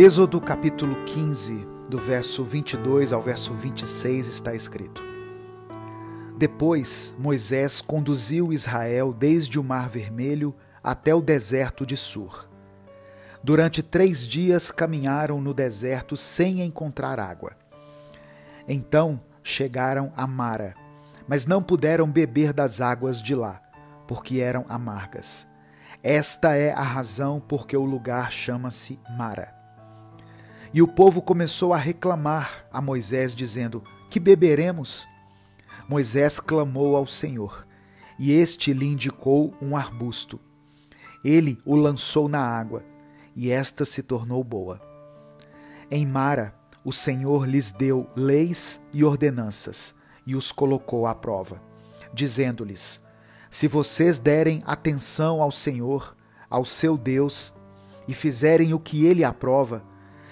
Êxodo capítulo 15, do verso 22 ao verso 26 está escrito: Depois Moisés conduziu Israel desde o Mar Vermelho até o deserto de Sur. Durante 3 dias caminharam no deserto sem encontrar água. Então chegaram a Mara, mas não puderam beber das águas de lá, porque eram amargas. Esta é a razão porque o lugar chama-se Mara. E o povo começou a reclamar a Moisés, dizendo: Que beberemos? Moisés clamou ao Senhor, e este lhe indicou um arbusto. Ele o lançou na água, e esta se tornou boa. Em Mara, o Senhor lhes deu leis e ordenanças, e os colocou à prova, dizendo-lhes: Se vocês derem atenção ao Senhor, ao seu Deus, e fizerem o que ele aprova,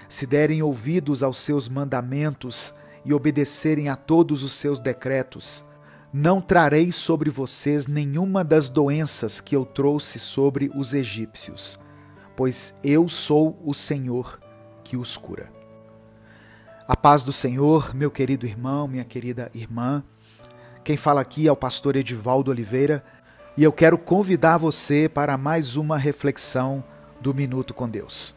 se derem ouvidos aos seus mandamentos e obedecerem a todos os seus decretos, não trarei sobre vocês nenhuma das doenças que eu trouxe sobre os egípcios, pois eu sou o Senhor que os cura. A paz do Senhor, meu querido irmão, minha querida irmã. Quem fala aqui é o pastor Edvaldo Oliveira, e eu quero convidar você para mais uma reflexão do Minuto com Deus.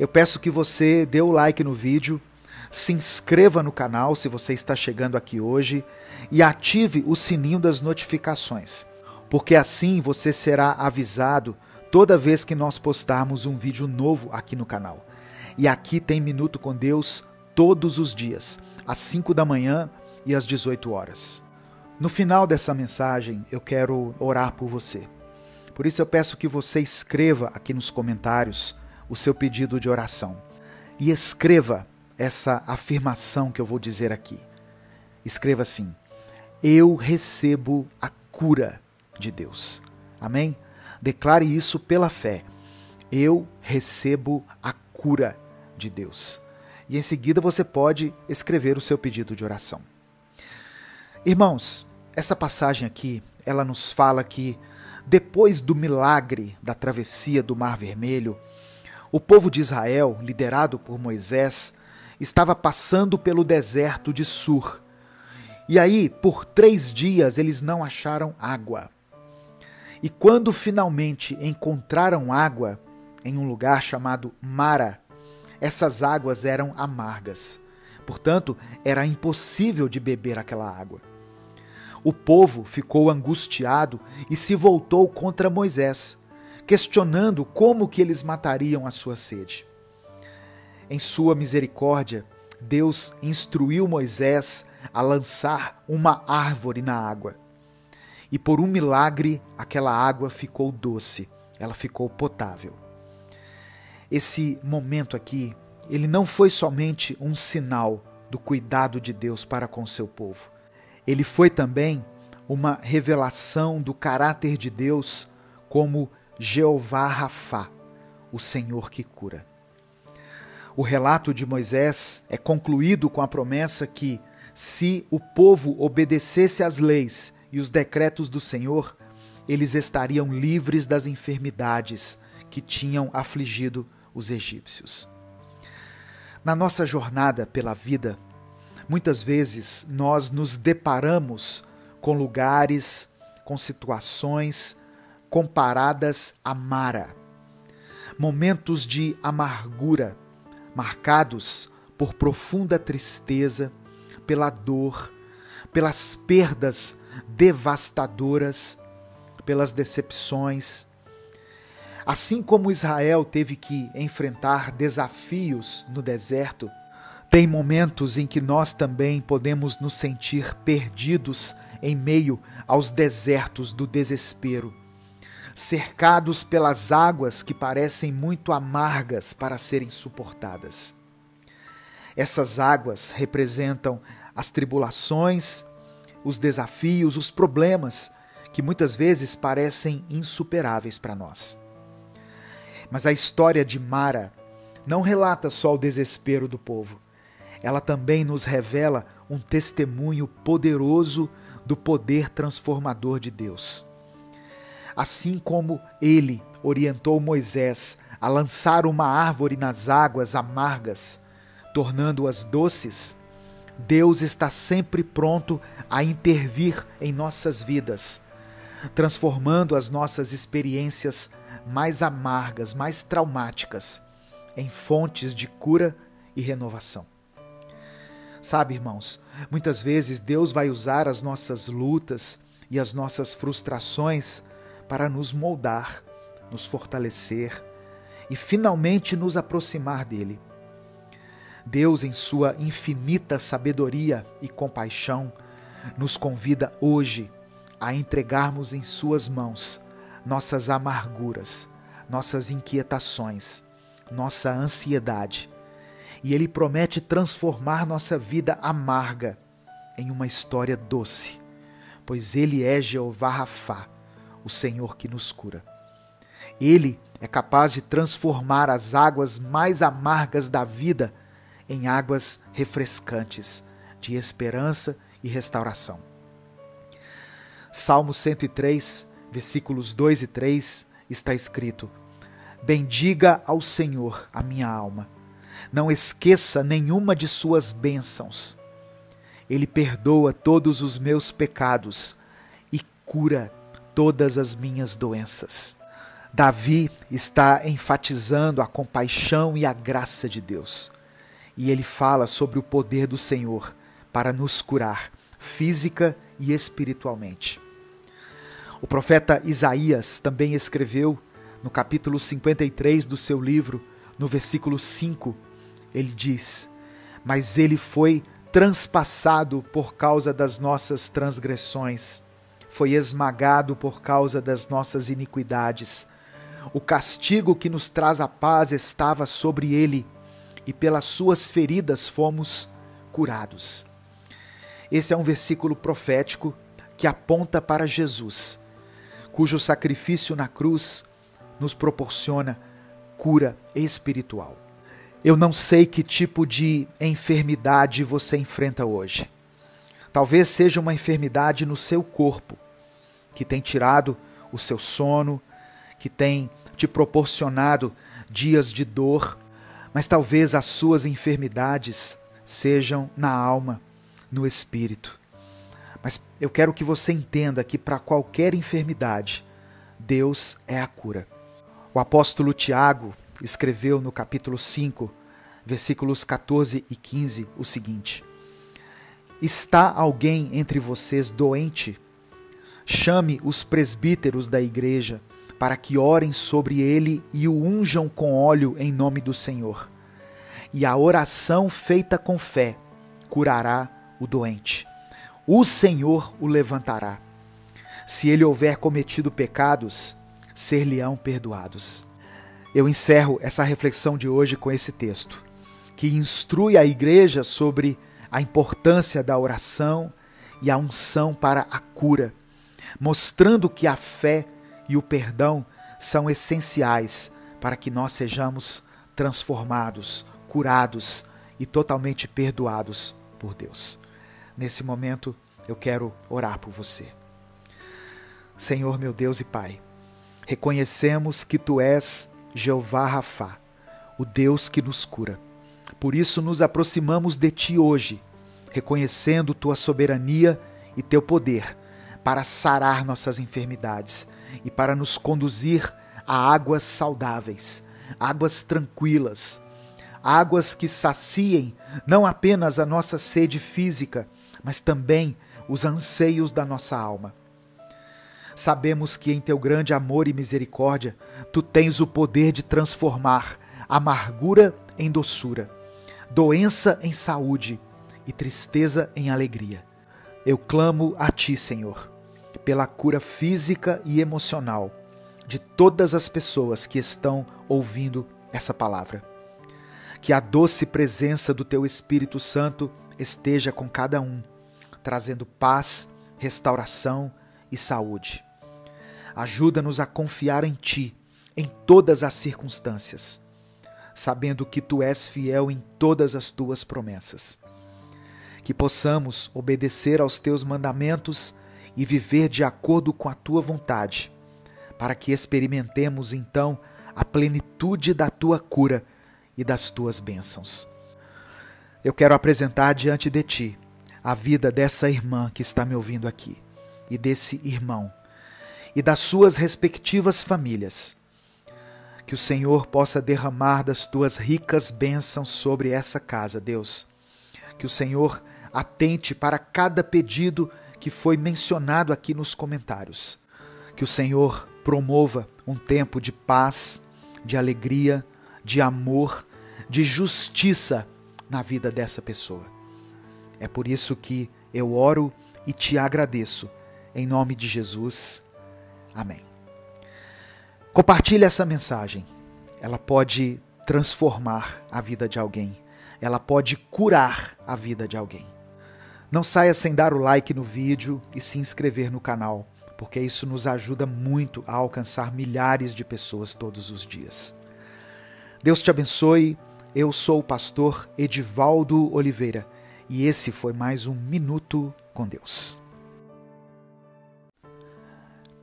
Eu peço que você dê o like no vídeo, se inscreva no canal se você está chegando aqui hoje e ative o sininho das notificações, porque assim você será avisado toda vez que nós postarmos um vídeo novo aqui no canal. E aqui tem Minuto com Deus todos os dias, às 5 da manhã e às 18 horas. No final dessa mensagem, eu quero orar por você. Por isso eu peço que você escreva aqui nos comentários o seu pedido de oração. E escreva essa afirmação que eu vou dizer aqui. Escreva assim: eu recebo a cura de Deus. Amém? Declare isso pela fé. Eu recebo a cura de Deus. E em seguida você pode escrever o seu pedido de oração. Irmãos, essa passagem aqui, ela nos fala que depois do milagre da travessia do Mar Vermelho, o povo de Israel, liderado por Moisés, estava passando pelo deserto de Sur. E aí, por 3 dias, eles não acharam água. E quando finalmente encontraram água, em um lugar chamado Mara, essas águas eram amargas. Portanto, era impossível de beber aquela água. O povo ficou angustiado e se voltou contra Moisés, questionando como que eles matariam a sua sede. Em sua misericórdia, Deus instruiu Moisés a lançar uma árvore na água. E por um milagre, aquela água ficou doce, ela ficou potável. Esse momento aqui, ele não foi somente um sinal do cuidado de Deus para com seu povo. Ele foi também uma revelação do caráter de Deus como Jeová Rafá, o Senhor que cura. O relato de Moisés é concluído com a promessa que, se o povo obedecesse às leis e os decretos do Senhor, eles estariam livres das enfermidades que tinham afligido os egípcios. Na nossa jornada pela vida, muitas vezes nós nos deparamos com lugares, com situações comparadas a Mara. Momentos de amargura, marcados por profunda tristeza, pela dor, pelas perdas devastadoras, pelas decepções. Assim como Israel teve que enfrentar desafios no deserto, tem momentos em que nós também podemos nos sentir perdidos em meio aos desertos do desespero, cercados pelas águas que parecem muito amargas para serem suportadas. Essas águas representam as tribulações, os desafios, os problemas que muitas vezes parecem insuperáveis para nós. Mas a história de Mara não relata só o desespero do povo. Ela também nos revela um testemunho poderoso do poder transformador de Deus. Assim como ele orientou Moisés a lançar uma árvore nas águas amargas, tornando-as doces, Deus está sempre pronto a intervir em nossas vidas, transformando as nossas experiências mais amargas, mais traumáticas, em fontes de cura e renovação. Sabe, irmãos, muitas vezes Deus vai usar as nossas lutas e as nossas frustrações para nos moldar, nos fortalecer e finalmente nos aproximar dele. Deus, em sua infinita sabedoria e compaixão, nos convida hoje a entregarmos em suas mãos nossas amarguras, nossas inquietações, nossa ansiedade. E ele promete transformar nossa vida amarga em uma história doce, pois ele é Jeová Rafá, o Senhor que nos cura. Ele é capaz de transformar as águas mais amargas da vida em águas refrescantes, de esperança e restauração. Salmo 103, versículos 2 e 3, está escrito: Bendiga ao Senhor a minha alma. Não esqueça nenhuma de suas bênçãos. Ele perdoa todos os meus pecados e cura todas as minhas doenças. Davi está enfatizando a compaixão e a graça de Deus. E ele fala sobre o poder do Senhor para nos curar física e espiritualmente. O profeta Isaías também escreveu, no capítulo 53 do seu livro, no versículo 5, ele diz: Mas ele foi transpassado por causa das nossas transgressões, foi esmagado por causa das nossas iniquidades. O castigo que nos traz a paz estava sobre ele, e pelas suas feridas fomos curados. Esse é um versículo profético que aponta para Jesus, cujo sacrifício na cruz nos proporciona cura espiritual. Eu não sei que tipo de enfermidade você enfrenta hoje. Talvez seja uma enfermidade no seu corpo, que tem tirado o seu sono, que tem te proporcionado dias de dor, mas talvez as suas enfermidades sejam na alma, no espírito. Mas eu quero que você entenda que para qualquer enfermidade, Deus é a cura. O apóstolo Tiago escreveu no capítulo 5, versículos 14 e 15, o seguinte: Está alguém entre vocês doente? Chame os presbíteros da igreja para que orem sobre ele e o unjam com óleo em nome do Senhor. E a oração feita com fé curará o doente. O Senhor o levantará. Se ele houver cometido pecados, ser-lhe-ão perdoados. Eu encerro essa reflexão de hoje com esse texto, que instrui a igreja sobre a importância da oração e a unção para a cura, mostrando que a fé e o perdão são essenciais para que nós sejamos transformados, curados e totalmente perdoados por Deus. Nesse momento, eu quero orar por você. Senhor, meu Deus e Pai, reconhecemos que Tu és Jeová Rafá, o Deus que nos cura. Por isso nos aproximamos de Ti hoje, reconhecendo Tua soberania e Teu poder para sarar nossas enfermidades e para nos conduzir a águas saudáveis, águas tranquilas, águas que saciem não apenas a nossa sede física, mas também os anseios da nossa alma. Sabemos que em Teu grande amor e misericórdia, Tu tens o poder de transformar amargura em doçura, doença em saúde e tristeza em alegria. Eu clamo a Ti, Senhor, pela cura física e emocional de todas as pessoas que estão ouvindo essa palavra. Que a doce presença do Teu Espírito Santo esteja com cada um, trazendo paz, restauração e saúde. Ajuda-nos a confiar em Ti, em todas as circunstâncias, sabendo que Tu és fiel em todas as Tuas promessas. Que possamos obedecer aos Teus mandamentos e viver de acordo com a Tua vontade, para que experimentemos então a plenitude da tua cura e das tuas bênçãos. Eu quero apresentar diante de ti a vida dessa irmã que está me ouvindo aqui, e desse irmão, e das suas respectivas famílias. Que o Senhor possa derramar das tuas ricas bênçãos sobre essa casa, Deus. Que o Senhor atente para cada pedido que foi mencionado aqui nos comentários. Que o Senhor promova um tempo de paz, de alegria, de amor, de justiça na vida dessa pessoa. É por isso que eu oro e te agradeço. Em nome de Jesus. Amém. Compartilhe essa mensagem. Ela pode transformar a vida de alguém. Ela pode curar a vida de alguém. Não saia sem dar o like no vídeo e se inscrever no canal, porque isso nos ajuda muito a alcançar milhares de pessoas todos os dias. Deus te abençoe. Eu sou o pastor Edvaldo Oliveira e esse foi mais um Minuto com Deus.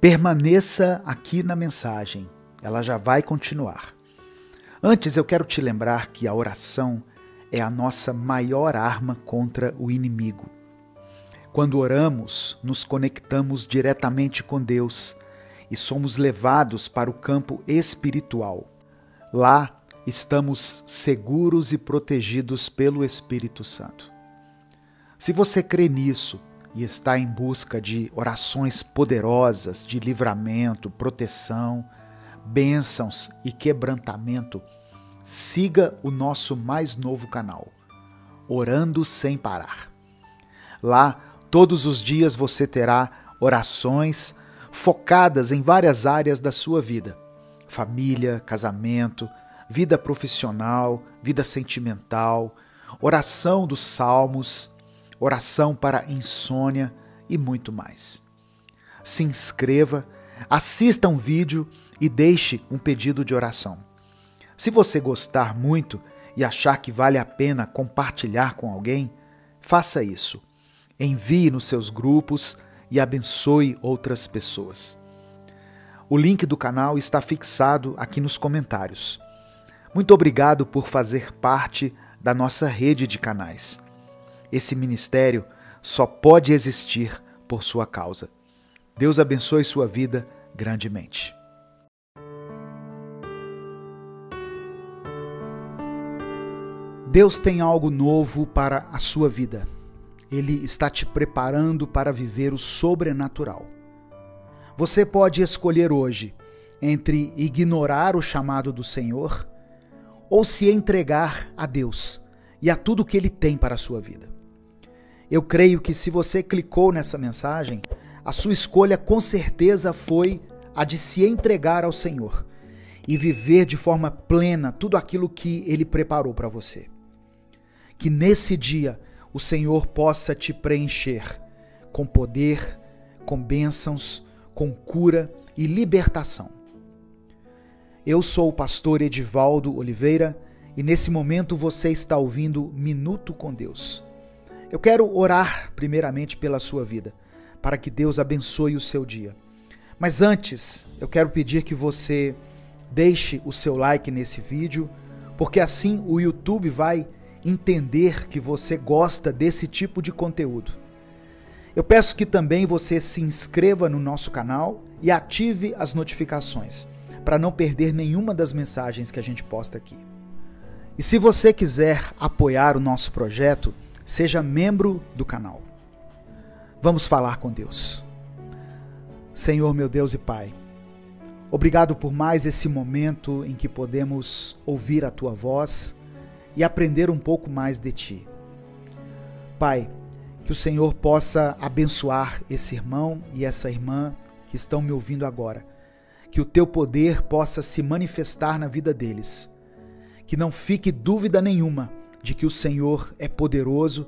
Permaneça aqui na mensagem, ela já vai continuar. Antes, eu quero te lembrar que a oração é a nossa maior arma contra o inimigo. Quando oramos, nos conectamos diretamente com Deus e somos levados para o campo espiritual. Lá, estamos seguros e protegidos pelo Espírito Santo. Se você crê nisso e está em busca de orações poderosas, de livramento, proteção, bênçãos e quebrantamento, siga o nosso mais novo canal, Orando Sem Parar. Lá, todos os dias você terá orações focadas em várias áreas da sua vida: família, casamento, vida profissional, vida sentimental, oração dos salmos, oração para insônia e muito mais. Se inscreva, assista um vídeo e deixe um pedido de oração. Se você gostar muito e achar que vale a pena compartilhar com alguém, faça isso. Envie nos seus grupos e abençoe outras pessoas. O link do canal está fixado aqui nos comentários. Muito obrigado por fazer parte da nossa rede de canais. Esse ministério só pode existir por sua causa. Deus abençoe sua vida grandemente. Deus tem algo novo para a sua vida. Ele está te preparando para viver o sobrenatural. Você pode escolher hoje entre ignorar o chamado do Senhor ou se entregar a Deus e a tudo que Ele tem para a sua vida. Eu creio que se você clicou nessa mensagem, a sua escolha com certeza foi a de se entregar ao Senhor e viver de forma plena tudo aquilo que Ele preparou para você. Que nesse dia o Senhor possa te preencher com poder, com bênçãos, com cura e libertação. Eu sou o pastor Edvaldo Oliveira e nesse momento você está ouvindo Minuto com Deus. Eu quero orar primeiramente pela sua vida, para que Deus abençoe o seu dia. Mas antes, eu quero pedir que você deixe o seu like nesse vídeo, porque assim o YouTube vai entender que você gosta desse tipo de conteúdo. Eu peço que também você se inscreva no nosso canal e ative as notificações, para não perder nenhuma das mensagens que a gente posta aqui. E se você quiser apoiar o nosso projeto, seja membro do canal. Vamos falar com Deus. Senhor, meu Deus e Pai, obrigado por mais esse momento em que podemos ouvir a Tua voz e aprender um pouco mais de Ti. Pai, que o Senhor possa abençoar esse irmão e essa irmã que estão me ouvindo agora. Que o Teu poder possa se manifestar na vida deles. Que não fique dúvida nenhuma de que o Senhor é poderoso,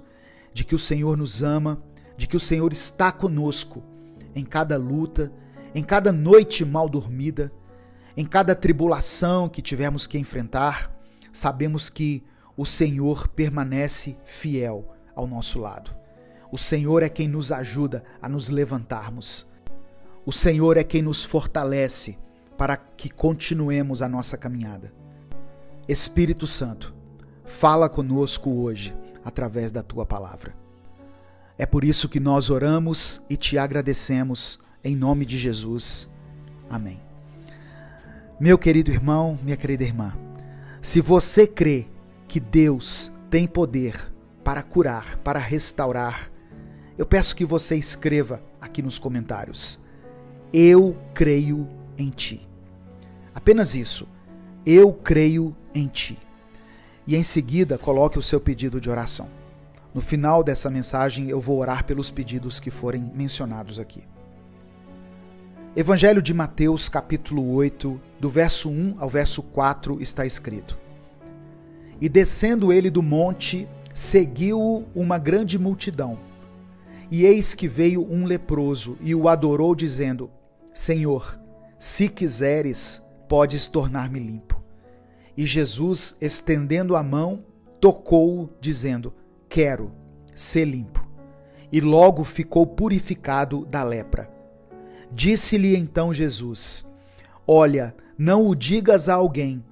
de que o Senhor nos ama, de que o Senhor está conosco em cada luta, em cada noite mal dormida, em cada tribulação que tivermos que enfrentar. Sabemos que o Senhor permanece fiel ao nosso lado. O Senhor é quem nos ajuda a nos levantarmos. O Senhor é quem nos fortalece para que continuemos a nossa caminhada. Espírito Santo, fala conosco hoje através da Tua Palavra. É por isso que nós oramos e Te agradecemos em nome de Jesus. Amém. Meu querido irmão, minha querida irmã, se você crê que Deus tem poder para curar, para restaurar, eu peço que você escreva aqui nos comentários: eu creio em Ti. Apenas isso, eu creio em Ti. E em seguida, coloque o seu pedido de oração. No final dessa mensagem, eu vou orar pelos pedidos que forem mencionados aqui. Evangelho de Mateus, capítulo 8, do verso 1 ao verso 4, está escrito: E descendo ele do monte, seguiu-o uma grande multidão. E eis que veio um leproso e o adorou, dizendo: Senhor, se quiseres, podes tornar-me limpo. E Jesus, estendendo a mão, tocou-o, dizendo: quero ser limpo. E logo ficou purificado da lepra. Disse-lhe então Jesus: olha, não o digas a alguém,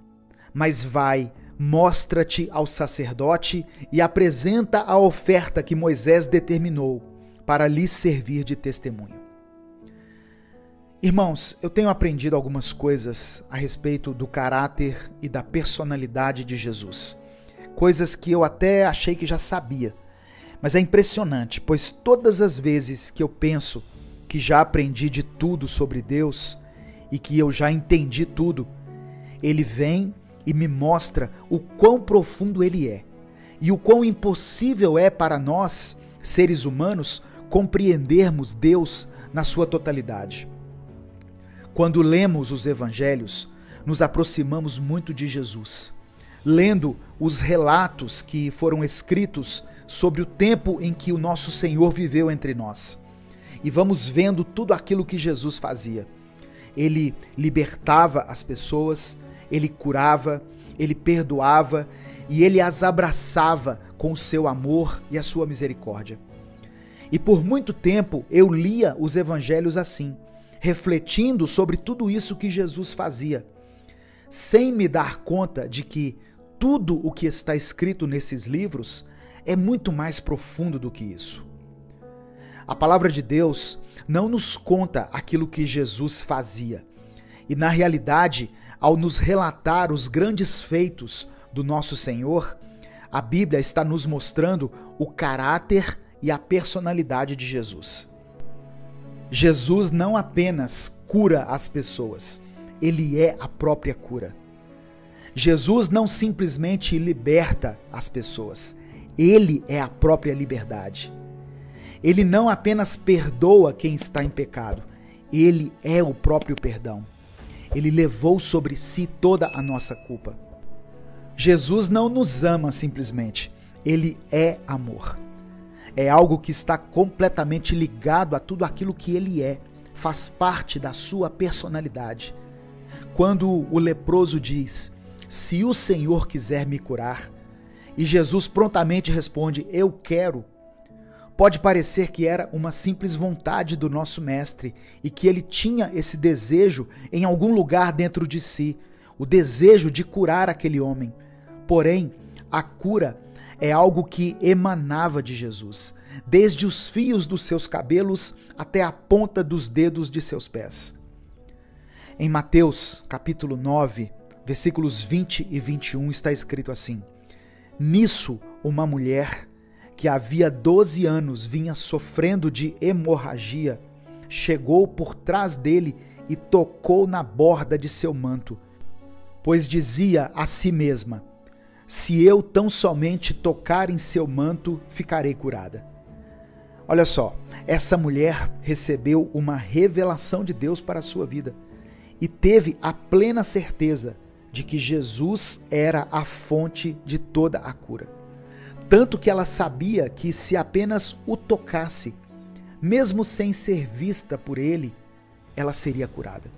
mas vai, mostra-te ao sacerdote e apresenta a oferta que Moisés determinou, para lhe servir de testemunho. Irmãos, eu tenho aprendido algumas coisas a respeito do caráter e da personalidade de Jesus. Coisas que eu até achei que já sabia. Mas é impressionante, pois todas as vezes que eu penso que já aprendi de tudo sobre Deus e que eu já entendi tudo, Ele vem e me mostra o quão profundo Ele é e o quão impossível é para nós, seres humanos, compreendermos Deus na sua totalidade. Quando lemos os evangelhos, nos aproximamos muito de Jesus, lendo os relatos que foram escritos sobre o tempo em que o nosso Senhor viveu entre nós. E vamos vendo tudo aquilo que Jesus fazia. Ele libertava as pessoas, ele curava, ele perdoava e ele as abraçava com o seu amor e a sua misericórdia. E por muito tempo eu lia os evangelhos assim, refletindo sobre tudo isso que Jesus fazia, sem me dar conta de que tudo o que está escrito nesses livros é muito mais profundo do que isso. A palavra de Deus não nos conta aquilo que Jesus fazia, e na realidade, ao nos relatar os grandes feitos do nosso Senhor, a Bíblia está nos mostrando o caráter e a personalidade de Jesus. Jesus não apenas cura as pessoas, ele é a própria cura. Jesus não simplesmente liberta as pessoas, ele é a própria liberdade. Ele não apenas perdoa quem está em pecado, ele é o próprio perdão. Ele levou sobre si toda a nossa culpa. Jesus não nos ama simplesmente, ele é amor. É algo que está completamente ligado a tudo aquilo que ele é, faz parte da sua personalidade. Quando o leproso diz: se o Senhor quiser me curar, e Jesus prontamente responde: eu quero, pode parecer que era uma simples vontade do nosso mestre e que ele tinha esse desejo em algum lugar dentro de si, o desejo de curar aquele homem. Porém, a cura é algo que emanava de Jesus, desde os fios dos seus cabelos até a ponta dos dedos de seus pés. Em Mateus, capítulo 9, versículos 20 e 21, está escrito assim: Nisso, uma mulher que havia 12 anos vinha sofrendo de hemorragia, chegou por trás dele e tocou na borda de seu manto, pois dizia a si mesma: se eu tão somente tocar em seu manto, ficarei curada. Olha só, essa mulher recebeu uma revelação de Deus para a sua vida e teve a plena certeza de que Jesus era a fonte de toda a cura. Tanto que ela sabia que se apenas o tocasse, mesmo sem ser vista por ele, ela seria curada.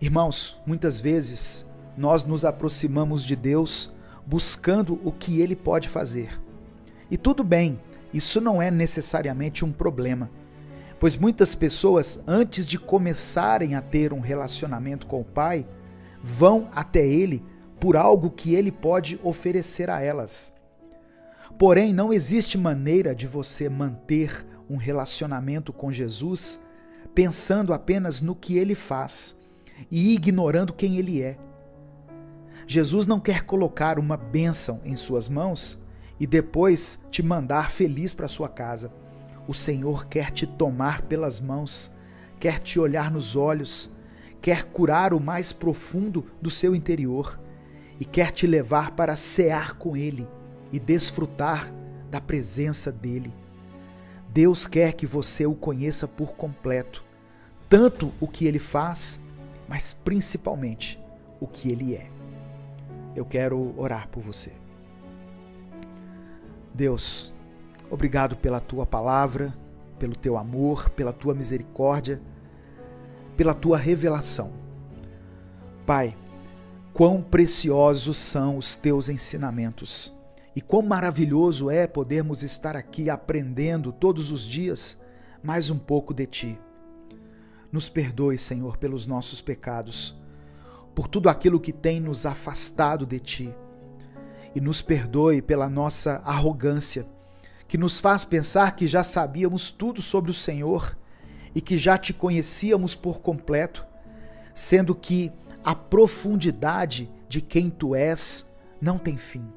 Irmãos, muitas vezes nós nos aproximamos de Deus buscando o que Ele pode fazer. E tudo bem, isso não é necessariamente um problema, pois muitas pessoas, antes de começarem a ter um relacionamento com o Pai, vão até Ele por algo que Ele pode oferecer a elas. Porém, não existe maneira de você manter um relacionamento com Jesus pensando apenas no que Ele faz e ignorando quem Ele é. Jesus não quer colocar uma bênção em suas mãos e depois te mandar feliz para sua casa. O Senhor quer te tomar pelas mãos, quer te olhar nos olhos, quer curar o mais profundo do seu interior e quer te levar para cear com Ele e desfrutar da presença dEle. Deus quer que você o conheça por completo, tanto o que Ele faz, mas principalmente o que Ele é. Eu quero orar por você. Deus, obrigado pela Tua palavra, pelo Teu amor, pela Tua misericórdia, pela Tua revelação. Pai, quão preciosos são os Teus ensinamentos e quão maravilhoso é podermos estar aqui aprendendo todos os dias mais um pouco de Ti. Nos perdoe, Senhor, pelos nossos pecados, por tudo aquilo que tem nos afastado de Ti. E nos perdoe pela nossa arrogância, que nos faz pensar que já sabíamos tudo sobre o Senhor e que já Te conhecíamos por completo, sendo que a profundidade de quem Tu és não tem fim.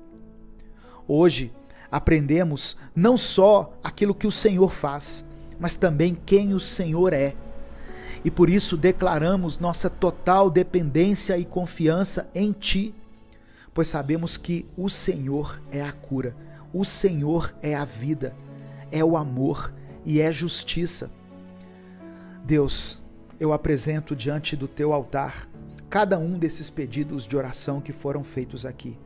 Hoje aprendemos não só aquilo que o Senhor faz, mas também quem o Senhor é. E por isso declaramos nossa total dependência e confiança em Ti, pois sabemos que o Senhor é a cura, o Senhor é a vida, é o amor e é justiça. Deus, eu apresento diante do Teu altar cada um desses pedidos de oração que foram feitos aqui.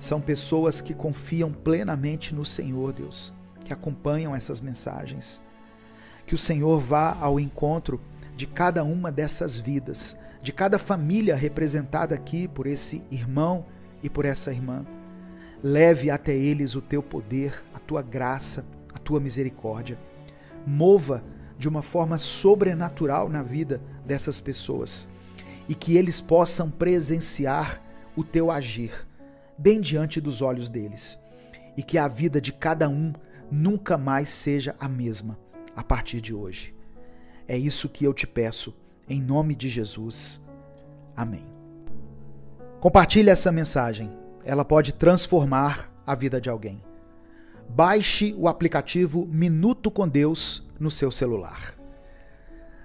São pessoas que confiam plenamente no Senhor, Deus, que acompanham essas mensagens. Que o Senhor vá ao encontro de cada uma dessas vidas, de cada família representada aqui por esse irmão e por essa irmã. Leve até eles o Teu poder, a Tua graça, a Tua misericórdia. Mova de uma forma sobrenatural na vida dessas pessoas e que eles possam presenciar o Teu agir bem diante dos olhos deles e que a vida de cada um nunca mais seja a mesma a partir de hoje. É isso que eu te peço, em nome de Jesus. Amém. Compartilhe essa mensagem. Ela pode transformar a vida de alguém. Baixe o aplicativo Minuto com Deus no seu celular.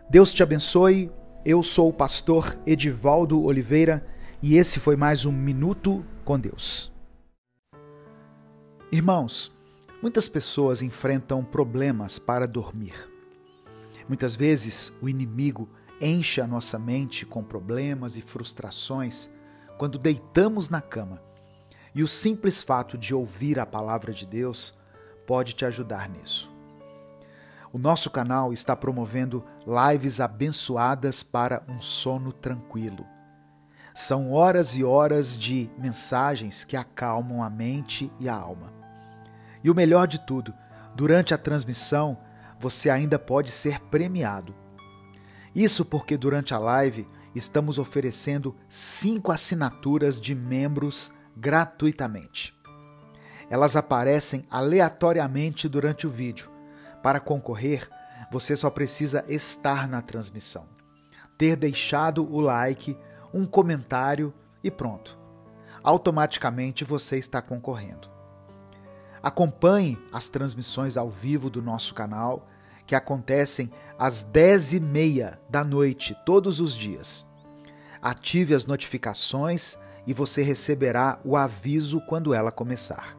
Deus te abençoe. Eu sou o pastor Edvaldo Oliveira e esse foi mais um Minuto com Deus. Irmãos, muitas pessoas enfrentam problemas para dormir. Muitas vezes o inimigo enche a nossa mente com problemas e frustrações quando deitamos na cama. E o simples fato de ouvir a palavra de Deus pode te ajudar nisso. O nosso canal está promovendo lives abençoadas para um sono tranquilo. São horas e horas de mensagens que acalmam a mente e a alma. E o melhor de tudo, durante a transmissão, você ainda pode ser premiado. Isso porque durante a live estamos oferecendo 5 assinaturas de membros gratuitamente. Elas aparecem aleatoriamente durante o vídeo. Para concorrer, você só precisa estar na transmissão, ter deixado o like, um comentário e pronto. Automaticamente você está concorrendo. Acompanhe as transmissões ao vivo do nosso canal, que acontecem às 10h30 da noite, todos os dias. Ative as notificações e você receberá o aviso quando ela começar.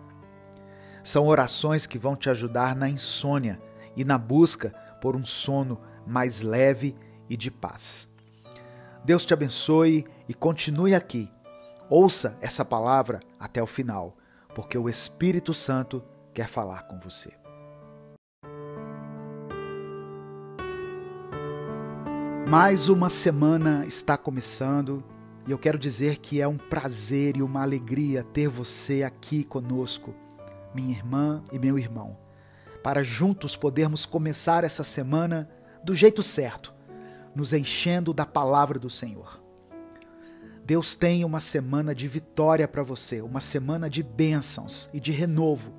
São orações que vão te ajudar na insônia e na busca por um sono mais leve e de paz. Deus te abençoe e continue aqui. Ouça essa palavra até o final, porque o Espírito Santo quer falar com você. Mais uma semana está começando e eu quero dizer que é um prazer e uma alegria ter você aqui conosco, minha irmã e meu irmão, para juntos podermos começar essa semana do jeito certo, nos enchendo da palavra do Senhor. Deus tem uma semana de vitória para você, uma semana de bênçãos e de renovo.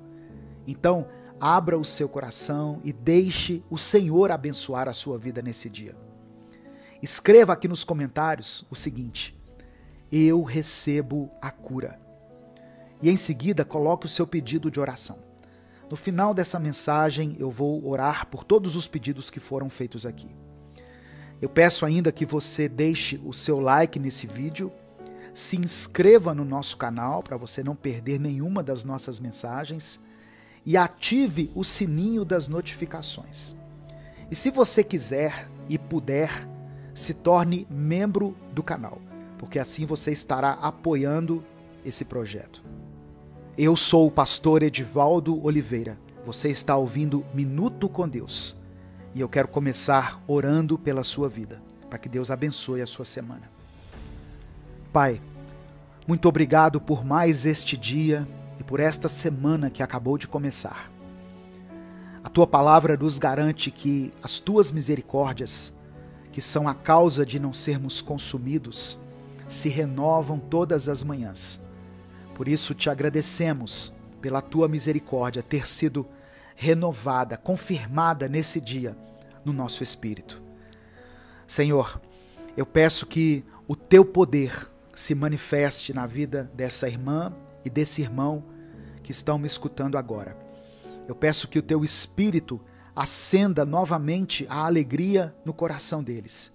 Então, abra o seu coração e deixe o Senhor abençoar a sua vida nesse dia. Escreva aqui nos comentários o seguinte: eu recebo a cura. E em seguida, coloque o seu pedido de oração. No final dessa mensagem, eu vou orar por todos os pedidos que foram feitos aqui. Eu peço ainda que você deixe o seu like nesse vídeo, se inscreva no nosso canal para você não perder nenhuma das nossas mensagens e ative o sininho das notificações. E se você quiser e puder, se torne membro do canal, porque assim você estará apoiando esse projeto. Eu sou o pastor Edvaldo Oliveira. Você está ouvindo Minuto com Deus. E eu quero começar orando pela sua vida, para que Deus abençoe a sua semana. Pai, muito obrigado por mais este dia e por esta semana que acabou de começar. A tua palavra nos garante que as tuas misericórdias, que são a causa de não sermos consumidos, se renovam todas as manhãs. Por isso te agradecemos pela tua misericórdia ter sido renovada, confirmada nesse dia no nosso espírito. Senhor, eu peço que o teu poder se manifeste na vida dessa irmã e desse irmão que estão me escutando agora. Eu peço que o teu espírito acenda novamente a alegria no coração deles,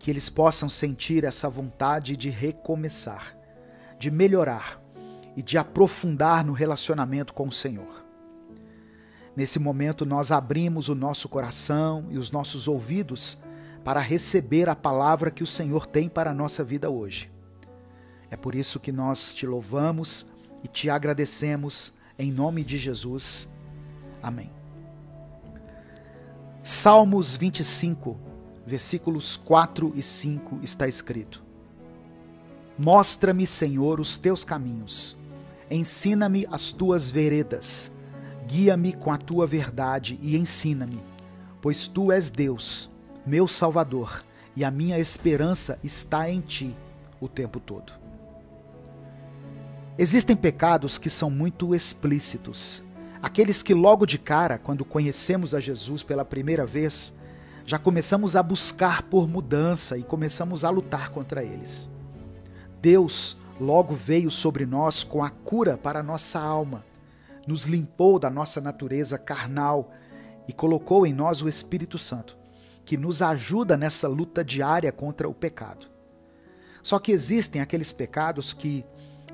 que eles possam sentir essa vontade de recomeçar, de melhorar e de aprofundar no relacionamento com o Senhor. Nesse momento nós abrimos o nosso coração e os nossos ouvidos para receber a palavra que o Senhor tem para a nossa vida hoje. É por isso que nós te louvamos e te agradecemos em nome de Jesus. Amém. Salmos 25, versículos 4 e 5 está escrito: mostra-me, Senhor, os teus caminhos, ensina-me as tuas veredas, guia-me com a tua verdade e ensina-me, pois tu és Deus, meu Salvador, e a minha esperança está em ti o tempo todo. Existem pecados que são muito explícitos, aqueles que logo de cara, quando conhecemos a Jesus pela primeira vez, já começamos a buscar por mudança e começamos a lutar contra eles. Deus logo veio sobre nós com a cura para a nossa alma, nos limpou da nossa natureza carnal e colocou em nós o Espírito Santo, que nos ajuda nessa luta diária contra o pecado. Só que existem aqueles pecados que,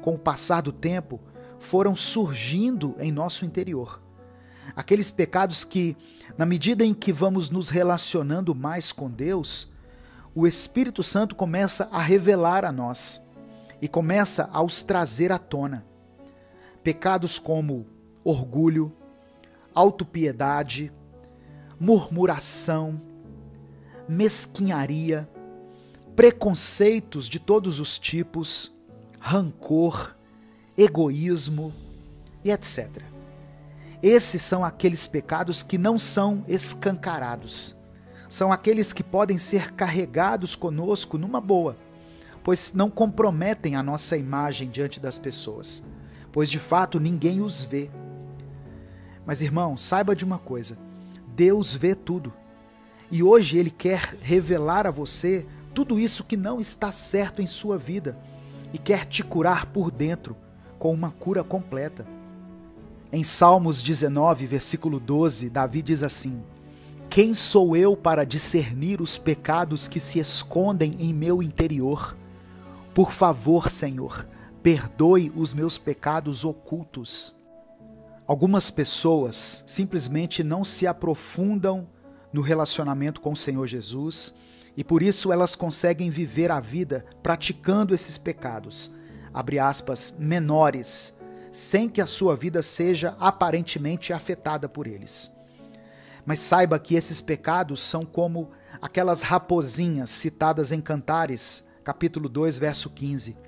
com o passar do tempo, foram surgindo em nosso interior. Aqueles pecados que, na medida em que vamos nos relacionando mais com Deus, o Espírito Santo começa a revelar a nós e começa a os trazer à tona. Pecados como orgulho, autopiedade, murmuração, mesquinharia, preconceitos de todos os tipos, rancor, egoísmo e etc. Esses são aqueles pecados que não são escancarados. São aqueles que podem ser carregados conosco numa boa, pois não comprometem a nossa imagem diante das pessoas, pois de fato ninguém os vê. Mas irmão, saiba de uma coisa: Deus vê tudo. E hoje Ele quer revelar a você tudo isso que não está certo em sua vida e quer te curar por dentro com uma cura completa. Em Salmos 19, versículo 12, Davi diz assim: quem sou eu para discernir os pecados que se escondem em meu interior? Por favor, Senhor, perdoe os meus pecados ocultos. Algumas pessoas simplesmente não se aprofundam no relacionamento com o Senhor Jesus e por isso elas conseguem viver a vida praticando esses pecados, abre aspas, menores, sem que a sua vida seja aparentemente afetada por eles. Mas saiba que esses pecados são como aquelas raposinhas citadas em Cantares, capítulo 2, verso 15,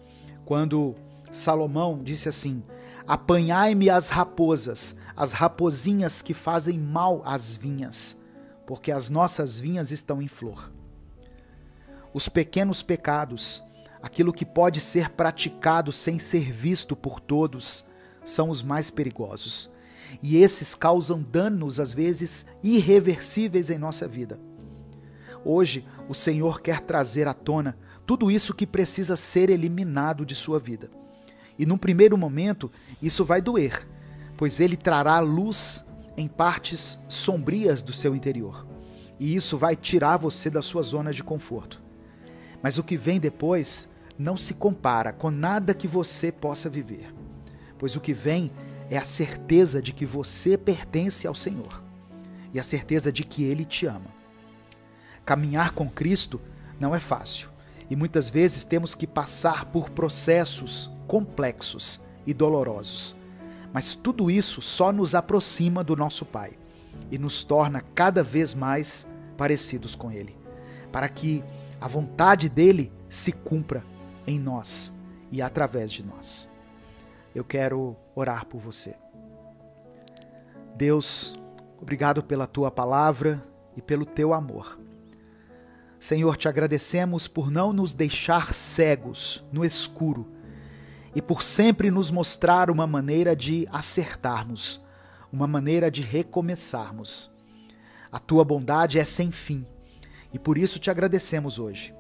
quando Salomão disse assim: apanhai-me as raposas, as raposinhas que fazem mal às vinhas, porque as nossas vinhas estão em flor. Os pequenos pecados, aquilo que pode ser praticado sem ser visto por todos, são os mais perigosos. E esses causam danos, às vezes, irreversíveis em nossa vida. Hoje, o Senhor quer trazer à tona tudo isso que precisa ser eliminado de sua vida. E num primeiro momento, isso vai doer, pois Ele trará luz em partes sombrias do seu interior. E isso vai tirar você da sua zona de conforto. Mas o que vem depois não se compara com nada que você possa viver, pois o que vem é a certeza de que você pertence ao Senhor e a certeza de que Ele te ama. Caminhar com Cristo não é fácil e muitas vezes temos que passar por processos complexos e dolorosos, mas tudo isso só nos aproxima do nosso Pai e nos torna cada vez mais parecidos com Ele, para que a vontade dele se cumpra em nós e através de nós. Eu quero orar por você. Deus, obrigado pela tua palavra e pelo teu amor. Senhor, te agradecemos por não nos deixar cegos no escuro e por sempre nos mostrar uma maneira de acertarmos, uma maneira de recomeçarmos. A tua bondade é sem fim. E por isso te agradecemos hoje.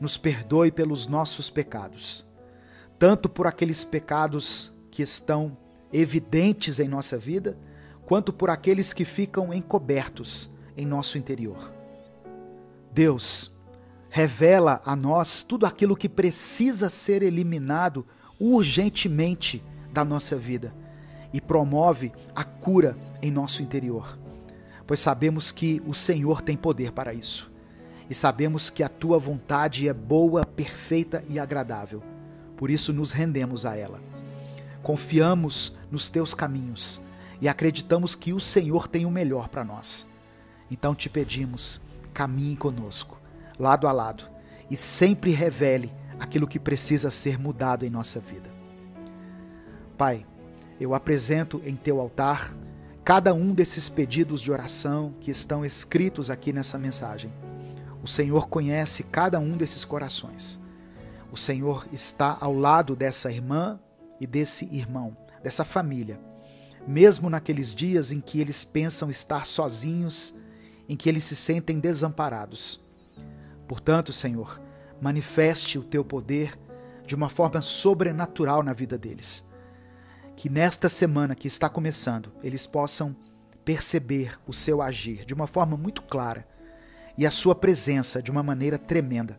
Nos perdoe pelos nossos pecados, tanto por aqueles pecados que estão evidentes em nossa vida, quanto por aqueles que ficam encobertos em nosso interior. Deus, revela a nós tudo aquilo que precisa ser eliminado urgentemente da nossa vida e promove a cura em nosso interior. Pois sabemos que o Senhor tem poder para isso. E sabemos que a tua vontade é boa, perfeita e agradável. Por isso nos rendemos a ela. Confiamos nos teus caminhos e acreditamos que o Senhor tem o melhor para nós. Então te pedimos, caminhe conosco, lado a lado, e sempre revele aquilo que precisa ser mudado em nossa vida. Pai, eu apresento em teu altar cada um desses pedidos de oração que estão escritos aqui nessa mensagem. O Senhor conhece cada um desses corações. O Senhor está ao lado dessa irmã e desse irmão, dessa família, mesmo naqueles dias em que eles pensam estar sozinhos, em que eles se sentem desamparados. Portanto, Senhor, manifeste o teu poder de uma forma sobrenatural na vida deles. Que nesta semana que está começando, eles possam perceber o seu agir de uma forma muito clara e a sua presença de uma maneira tremenda,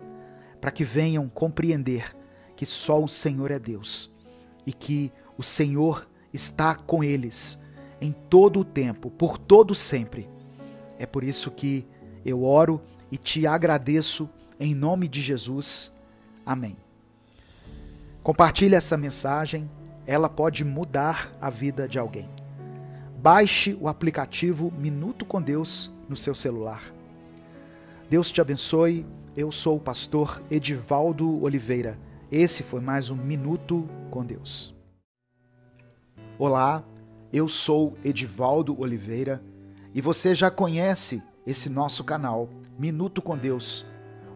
para que venham compreender que só o Senhor é Deus e que o Senhor está com eles em todo o tempo, por todo sempre. É por isso que eu oro e te agradeço em nome de Jesus. Amém. Compartilhe essa mensagem. Ela pode mudar a vida de alguém. Baixe o aplicativo Minuto com Deus no seu celular. Deus te abençoe. Eu sou o pastor Edvaldo Oliveira. Esse foi mais um Minuto com Deus. Olá, eu sou Edvaldo Oliveira e você já conhece esse nosso canal, Minuto com Deus,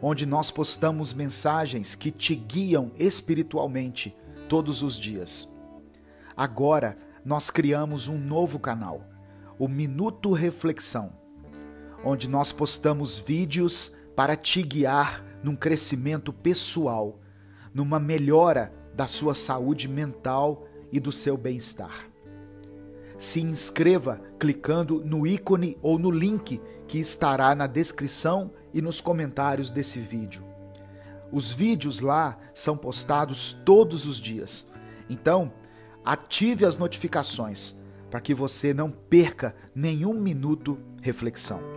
onde nós postamos mensagens que te guiam espiritualmente todos os dias. Agora, nós criamos um novo canal, o Minuto Reflexão, onde nós postamos vídeos para te guiar num crescimento pessoal, numa melhora da sua saúde mental e do seu bem-estar. Se inscreva clicando no ícone ou no link que estará na descrição e nos comentários desse vídeo. Os vídeos lá são postados todos os dias, então ative as notificações para que você não perca nenhum Minuto Reflexão.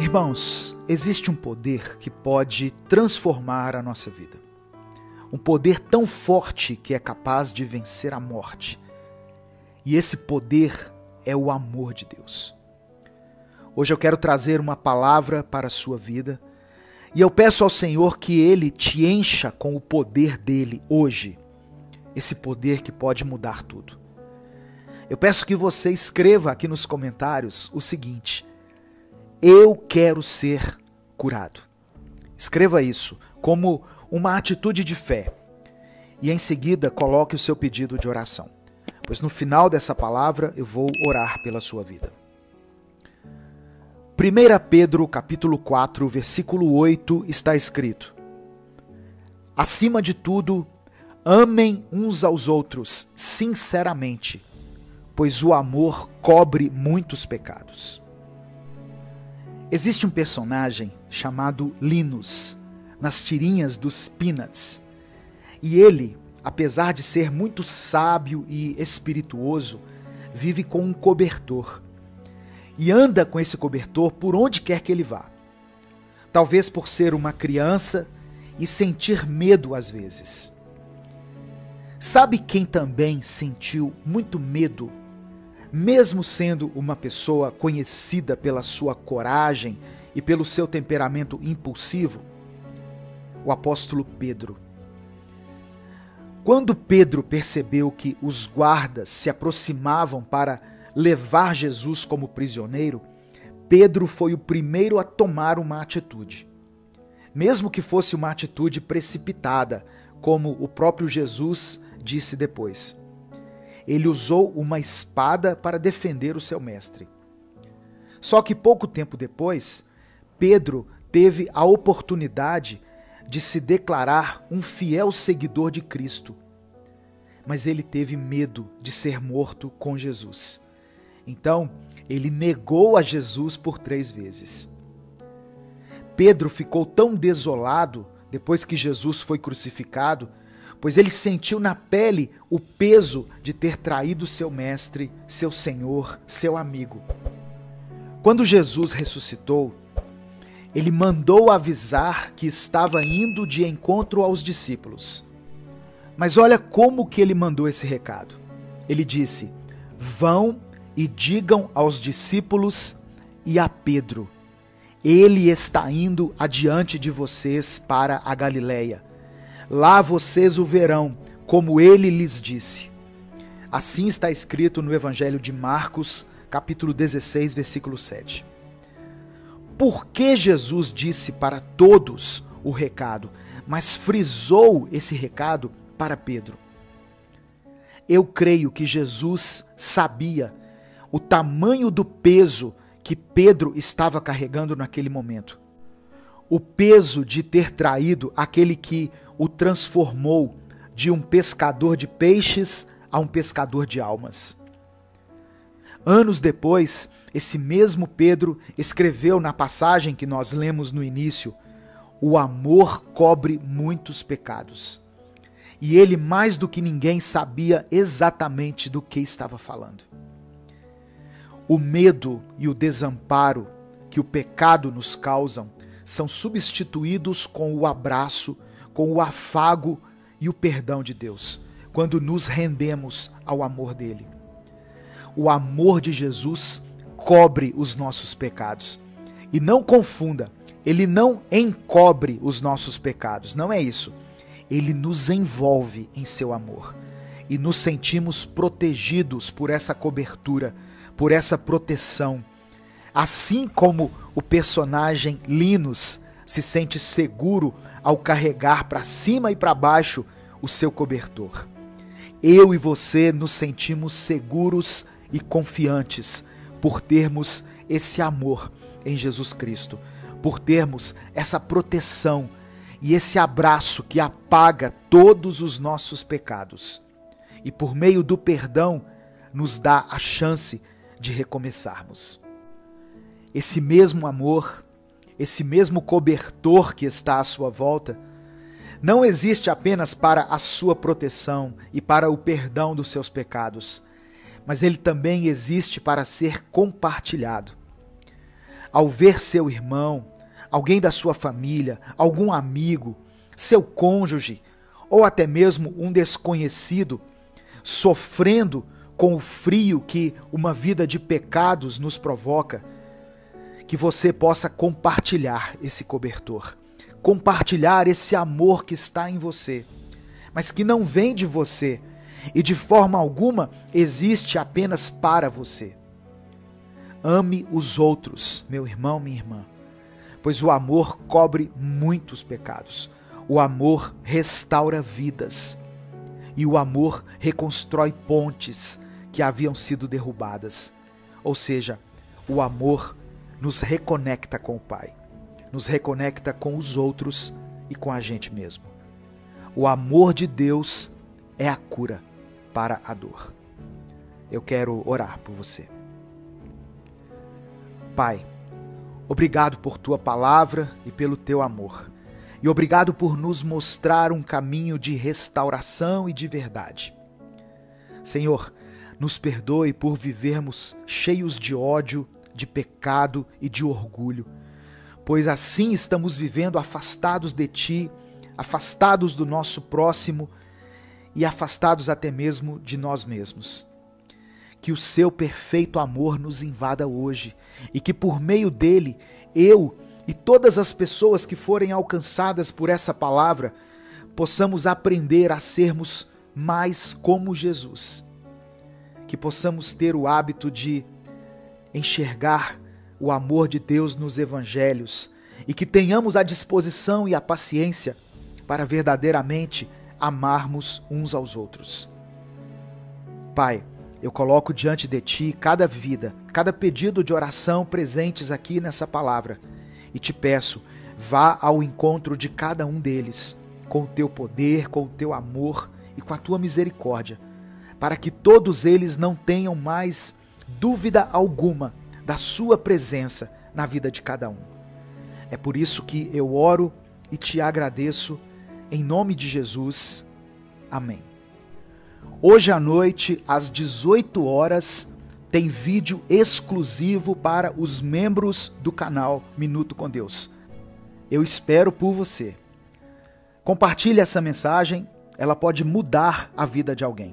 Irmãos, existe um poder que pode transformar a nossa vida. um poder tão forte que é capaz de vencer a morte. E esse poder é o amor de Deus. Hoje eu quero trazer uma palavra para a sua vida e eu peço ao Senhor que Ele te encha com o poder dEle hoje, esse poder que pode mudar tudo. Eu peço que você escreva aqui nos comentários o seguinte: eu quero ser curado. Escreva isso como uma atitude de fé e em seguida coloque o seu pedido de oração, pois no final dessa palavra eu vou orar pela sua vida. 1 Pedro capítulo 4, versículo 8 está escrito: acima de tudo, amem uns aos outros sinceramente, pois o amor cobre muitos pecados. Existe um personagem chamado Linus, nas tirinhas dos Peanuts, e ele, apesar de ser muito sábio e espirituoso, vive com um cobertor e anda com esse cobertor por onde quer que ele vá. Talvez por ser uma criança e sentir medo às vezes. Sabe quem também sentiu muito medo, mesmo sendo uma pessoa conhecida pela sua coragem e pelo seu temperamento impulsivo? O apóstolo Pedro. Quando Pedro percebeu que os guardas se aproximavam para levar Jesus como prisioneiro, Pedro foi o primeiro a tomar uma atitude. Mesmo que fosse uma atitude precipitada, como o próprio Jesus disse depois. Ele usou uma espada para defender o seu mestre. Só que pouco tempo depois, Pedro teve a oportunidade de se declarar um fiel seguidor de Cristo. Mas ele teve medo de ser morto com Jesus. Então, ele negou a Jesus por 3 vezes. Pedro ficou tão desolado depois que Jesus foi crucificado, pois ele sentiu na pele o peso de ter traído seu mestre, seu Senhor, seu amigo. Quando Jesus ressuscitou, ele mandou avisar que estava indo de encontro aos discípulos. Mas olha como que ele mandou esse recado. Ele disse: vão e digam aos discípulos e a Pedro: ele está indo adiante de vocês para a Galileia. Lá vocês o verão, como ele lhes disse. Assim está escrito no Evangelho de Marcos, capítulo 16, versículo 7. Por que Jesus disse para todos o recado, mas frisou esse recado para Pedro? Eu creio que Jesus sabia o tamanho do peso que Pedro estava carregando naquele momento. O peso de ter traído aquele que o transformou de um pescador de peixes a um pescador de almas. Anos depois, esse mesmo Pedro escreveu na passagem que nós lemos no início: o amor cobre muitos pecados. E ele, mais do que ninguém, sabia exatamente do que estava falando. O medo e o desamparo que o pecado nos causam são substituídos com o abraço, com o afago e o perdão de Deus, quando nos rendemos ao amor dele. O amor de Jesus cobre os nossos pecados. E não confunda, ele não encobre os nossos pecados, não é isso. Ele nos envolve em seu amor e nos sentimos protegidos por essa cobertura, por essa proteção. Assim como o personagem Linus se sente seguro ao carregar para cima e para baixo o seu cobertor, eu e você nos sentimos seguros e confiantes por termos esse amor em Jesus Cristo, por termos essa proteção e esse abraço que apaga todos os nossos pecados e por meio do perdão nos dá a chance de recomeçarmos. Esse mesmo amor, esse mesmo cobertor que está à sua volta, não existe apenas para a sua proteção e para o perdão dos seus pecados, mas ele também existe para ser compartilhado. Ao ver seu irmão, alguém da sua família, algum amigo, seu cônjuge ou até mesmo um desconhecido, sofrendo com o frio que uma vida de pecados nos provoca, que você possa compartilhar esse cobertor, compartilhar esse amor que está em você, mas que não vem de você e de forma alguma existe apenas para você. Ame os outros, meu irmão, minha irmã, pois o amor cobre muitos pecados, o amor restaura vidas e o amor reconstrói pontes que haviam sido derrubadas. Ou seja, o amor nos reconecta com o Pai, nos reconecta com os outros e com a gente mesmo. O amor de Deus é a cura para a dor. Eu quero orar por você. Pai, obrigado por tua palavra e pelo teu amor. E obrigado por nos mostrar um caminho de restauração e de verdade. Senhor, nos perdoe por vivermos cheios de ódio, de pecado e de orgulho, pois assim estamos vivendo afastados de Ti, afastados do nosso próximo e afastados até mesmo de nós mesmos. Que o Seu perfeito amor nos invada hoje e que por meio dele, eu e todas as pessoas que forem alcançadas por essa palavra, possamos aprender a sermos mais como Jesus. Que possamos ter o hábito de enxergar o amor de Deus nos evangelhos e que tenhamos a disposição e a paciência para verdadeiramente amarmos uns aos outros. Pai, eu coloco diante de Ti cada vida, cada pedido de oração presentes aqui nessa palavra e te peço, vá ao encontro de cada um deles, com o Teu poder, com o Teu amor e com a Tua misericórdia, para que todos eles não tenham mais dúvida alguma da Sua presença na vida de cada um. É por isso que eu oro e Te agradeço. Em nome de Jesus, amém. Hoje à noite, às 18 horas, tem vídeo exclusivo para os membros do canal Minuto com Deus. Eu espero por você. Compartilhe essa mensagem, ela pode mudar a vida de alguém.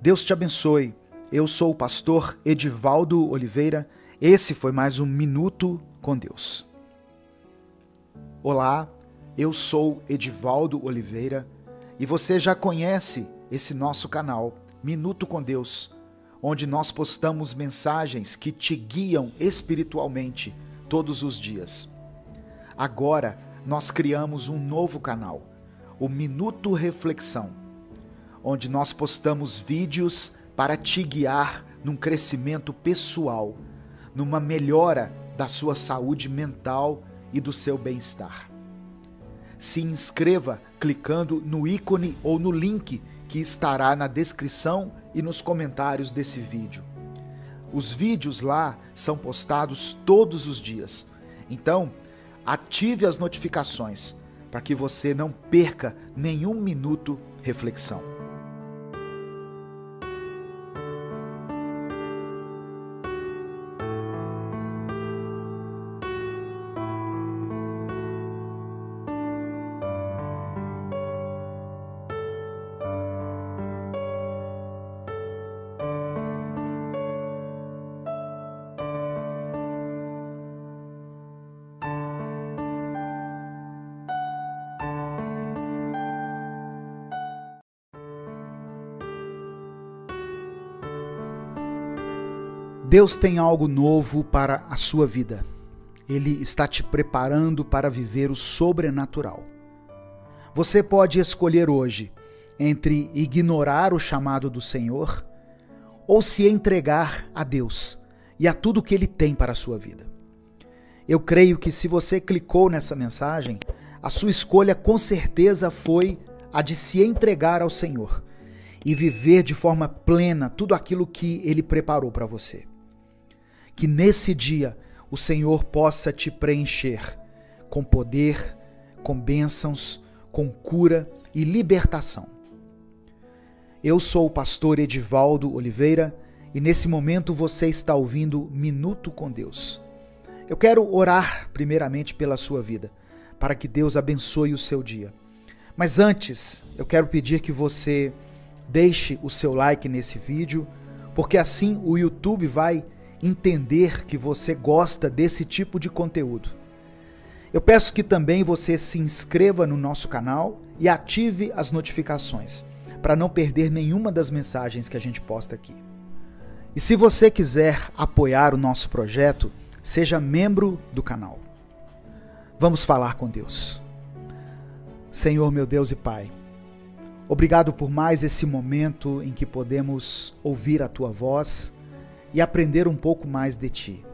Deus te abençoe. Eu sou o pastor Edvaldo Oliveira. Esse foi mais um Minuto com Deus. Olá. Eu sou Edvaldo Oliveira e você já conhece esse nosso canal, Minuto com Deus, onde nós postamos mensagens que te guiam espiritualmente todos os dias. Agora nós criamos um novo canal, o Minuto Reflexão, onde nós postamos vídeos para te guiar num crescimento pessoal, numa melhora da sua saúde mental e do seu bem-estar. Se inscreva clicando no ícone ou no link que estará na descrição e nos comentários desse vídeo. Os vídeos lá são postados todos os dias, então ative as notificações para que você não perca nenhum minuto reflexão. Deus tem algo novo para a sua vida. Ele está te preparando para viver o sobrenatural. Você pode escolher hoje entre ignorar o chamado do Senhor ou se entregar a Deus e a tudo que Ele tem para a sua vida. Eu creio que se você clicou nessa mensagem, a sua escolha com certeza foi a de se entregar ao Senhor e viver de forma plena tudo aquilo que Ele preparou para você. Que nesse dia o Senhor possa te preencher com poder, com bênçãos, com cura e libertação. Eu sou o pastor Edvaldo Oliveira e nesse momento você está ouvindo Minuto com Deus. Eu quero orar primeiramente pela sua vida, para que Deus abençoe o seu dia. Mas antes, eu quero pedir que você deixe o seu like nesse vídeo, porque assim o YouTube vai entender que você gosta desse tipo de conteúdo. Eu peço que também você se inscreva no nosso canal e ative as notificações, para não perder nenhuma das mensagens que a gente posta aqui. E se você quiser apoiar o nosso projeto, seja membro do canal. Vamos falar com Deus. Senhor, meu Deus e Pai, obrigado por mais esse momento em que podemos ouvir a Tua voz e aprender um pouco mais de Ti.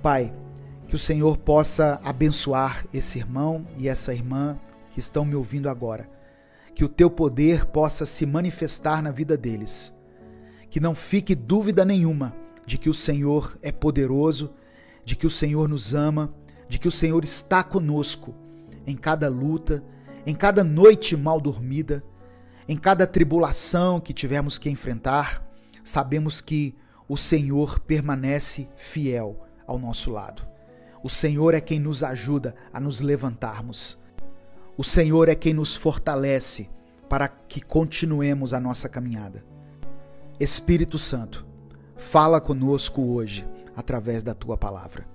Pai, que o Senhor possa abençoar esse irmão e essa irmã que estão me ouvindo agora. Que o Teu poder possa se manifestar na vida deles. Que não fique dúvida nenhuma de que o Senhor é poderoso, de que o Senhor nos ama, de que o Senhor está conosco em cada luta, em cada noite mal dormida, em cada tribulação que tivermos que enfrentar. Sabemos que o Senhor permanece fiel ao nosso lado. O Senhor é quem nos ajuda a nos levantarmos. O Senhor é quem nos fortalece para que continuemos a nossa caminhada. Espírito Santo, fala conosco hoje através da Tua palavra.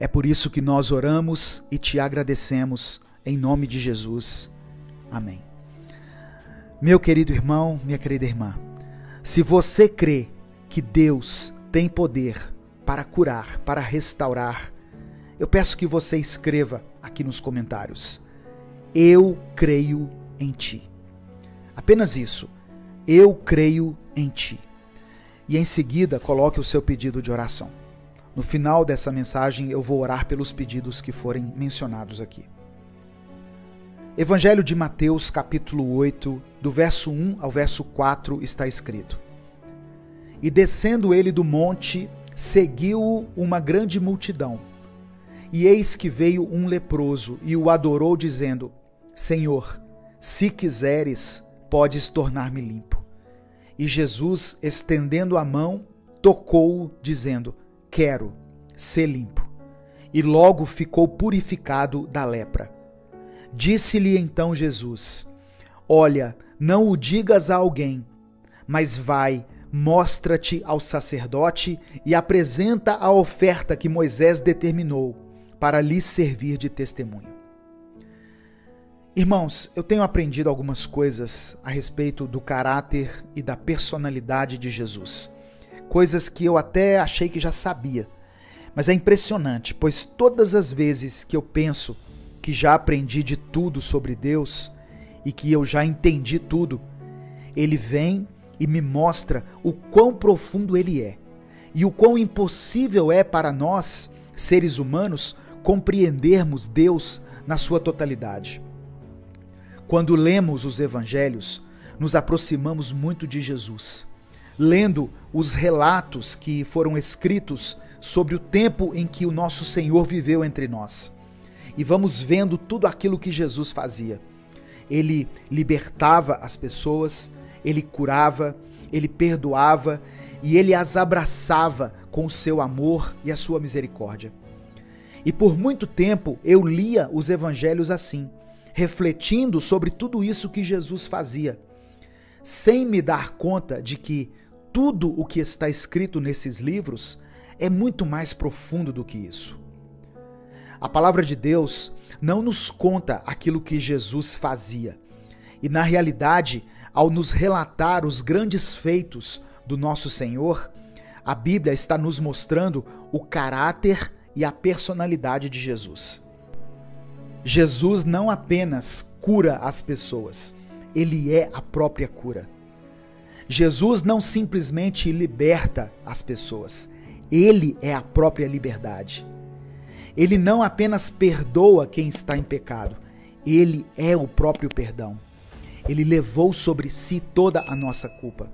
É por isso que nós oramos e Te agradecemos em nome de Jesus. Amém. Meu querido irmão, minha querida irmã, se você crê que Deus tem poder para curar, para restaurar, eu peço que você escreva aqui nos comentários: eu creio em Ti. Apenas isso. Eu creio em Ti. E em seguida, coloque o seu pedido de oração. No final dessa mensagem, eu vou orar pelos pedidos que forem mencionados aqui. Evangelho de Mateus, capítulo 8, do verso 1 ao verso 4, está escrito: E descendo ele do monte, seguiu-o uma grande multidão. E eis que veio um leproso e o adorou, dizendo: Senhor, se quiseres, podes tornar-me limpo. E Jesus, estendendo a mão, tocou-o, dizendo: Quero, ser limpo. E logo ficou purificado da lepra. Disse-lhe então Jesus: Olha, não o digas a alguém, mas vai, mostra-te ao sacerdote e apresenta a oferta que Moisés determinou, para lhe servir de testemunho. Irmãos, eu tenho aprendido algumas coisas a respeito do caráter e da personalidade de Jesus. Coisas que eu até achei que já sabia. Mas é impressionante, pois todas as vezes que eu penso que já aprendi de tudo sobre Deus e que eu já entendi tudo, Ele vem e me mostra o quão profundo Ele é e o quão impossível é para nós, seres humanos, compreendermos Deus na sua totalidade. Quando lemos os evangelhos, nos aproximamos muito de Jesus, lendo os relatos que foram escritos sobre o tempo em que o nosso Senhor viveu entre nós. E vamos vendo tudo aquilo que Jesus fazia. Ele libertava as pessoas, Ele curava, Ele perdoava e Ele as abraçava com o seu amor e a sua misericórdia. E por muito tempo eu lia os evangelhos assim, refletindo sobre tudo isso que Jesus fazia, sem me dar conta de que tudo o que está escrito nesses livros é muito mais profundo do que isso. A palavra de Deus não nos conta aquilo que Jesus fazia, e na realidade, ao nos relatar os grandes feitos do nosso Senhor, a Bíblia está nos mostrando o caráter e a personalidade de Jesus. Jesus não apenas cura as pessoas, Ele é a própria cura. Jesus não simplesmente liberta as pessoas, Ele é a própria liberdade. Ele não apenas perdoa quem está em pecado, Ele é o próprio perdão. Ele levou sobre si toda a nossa culpa.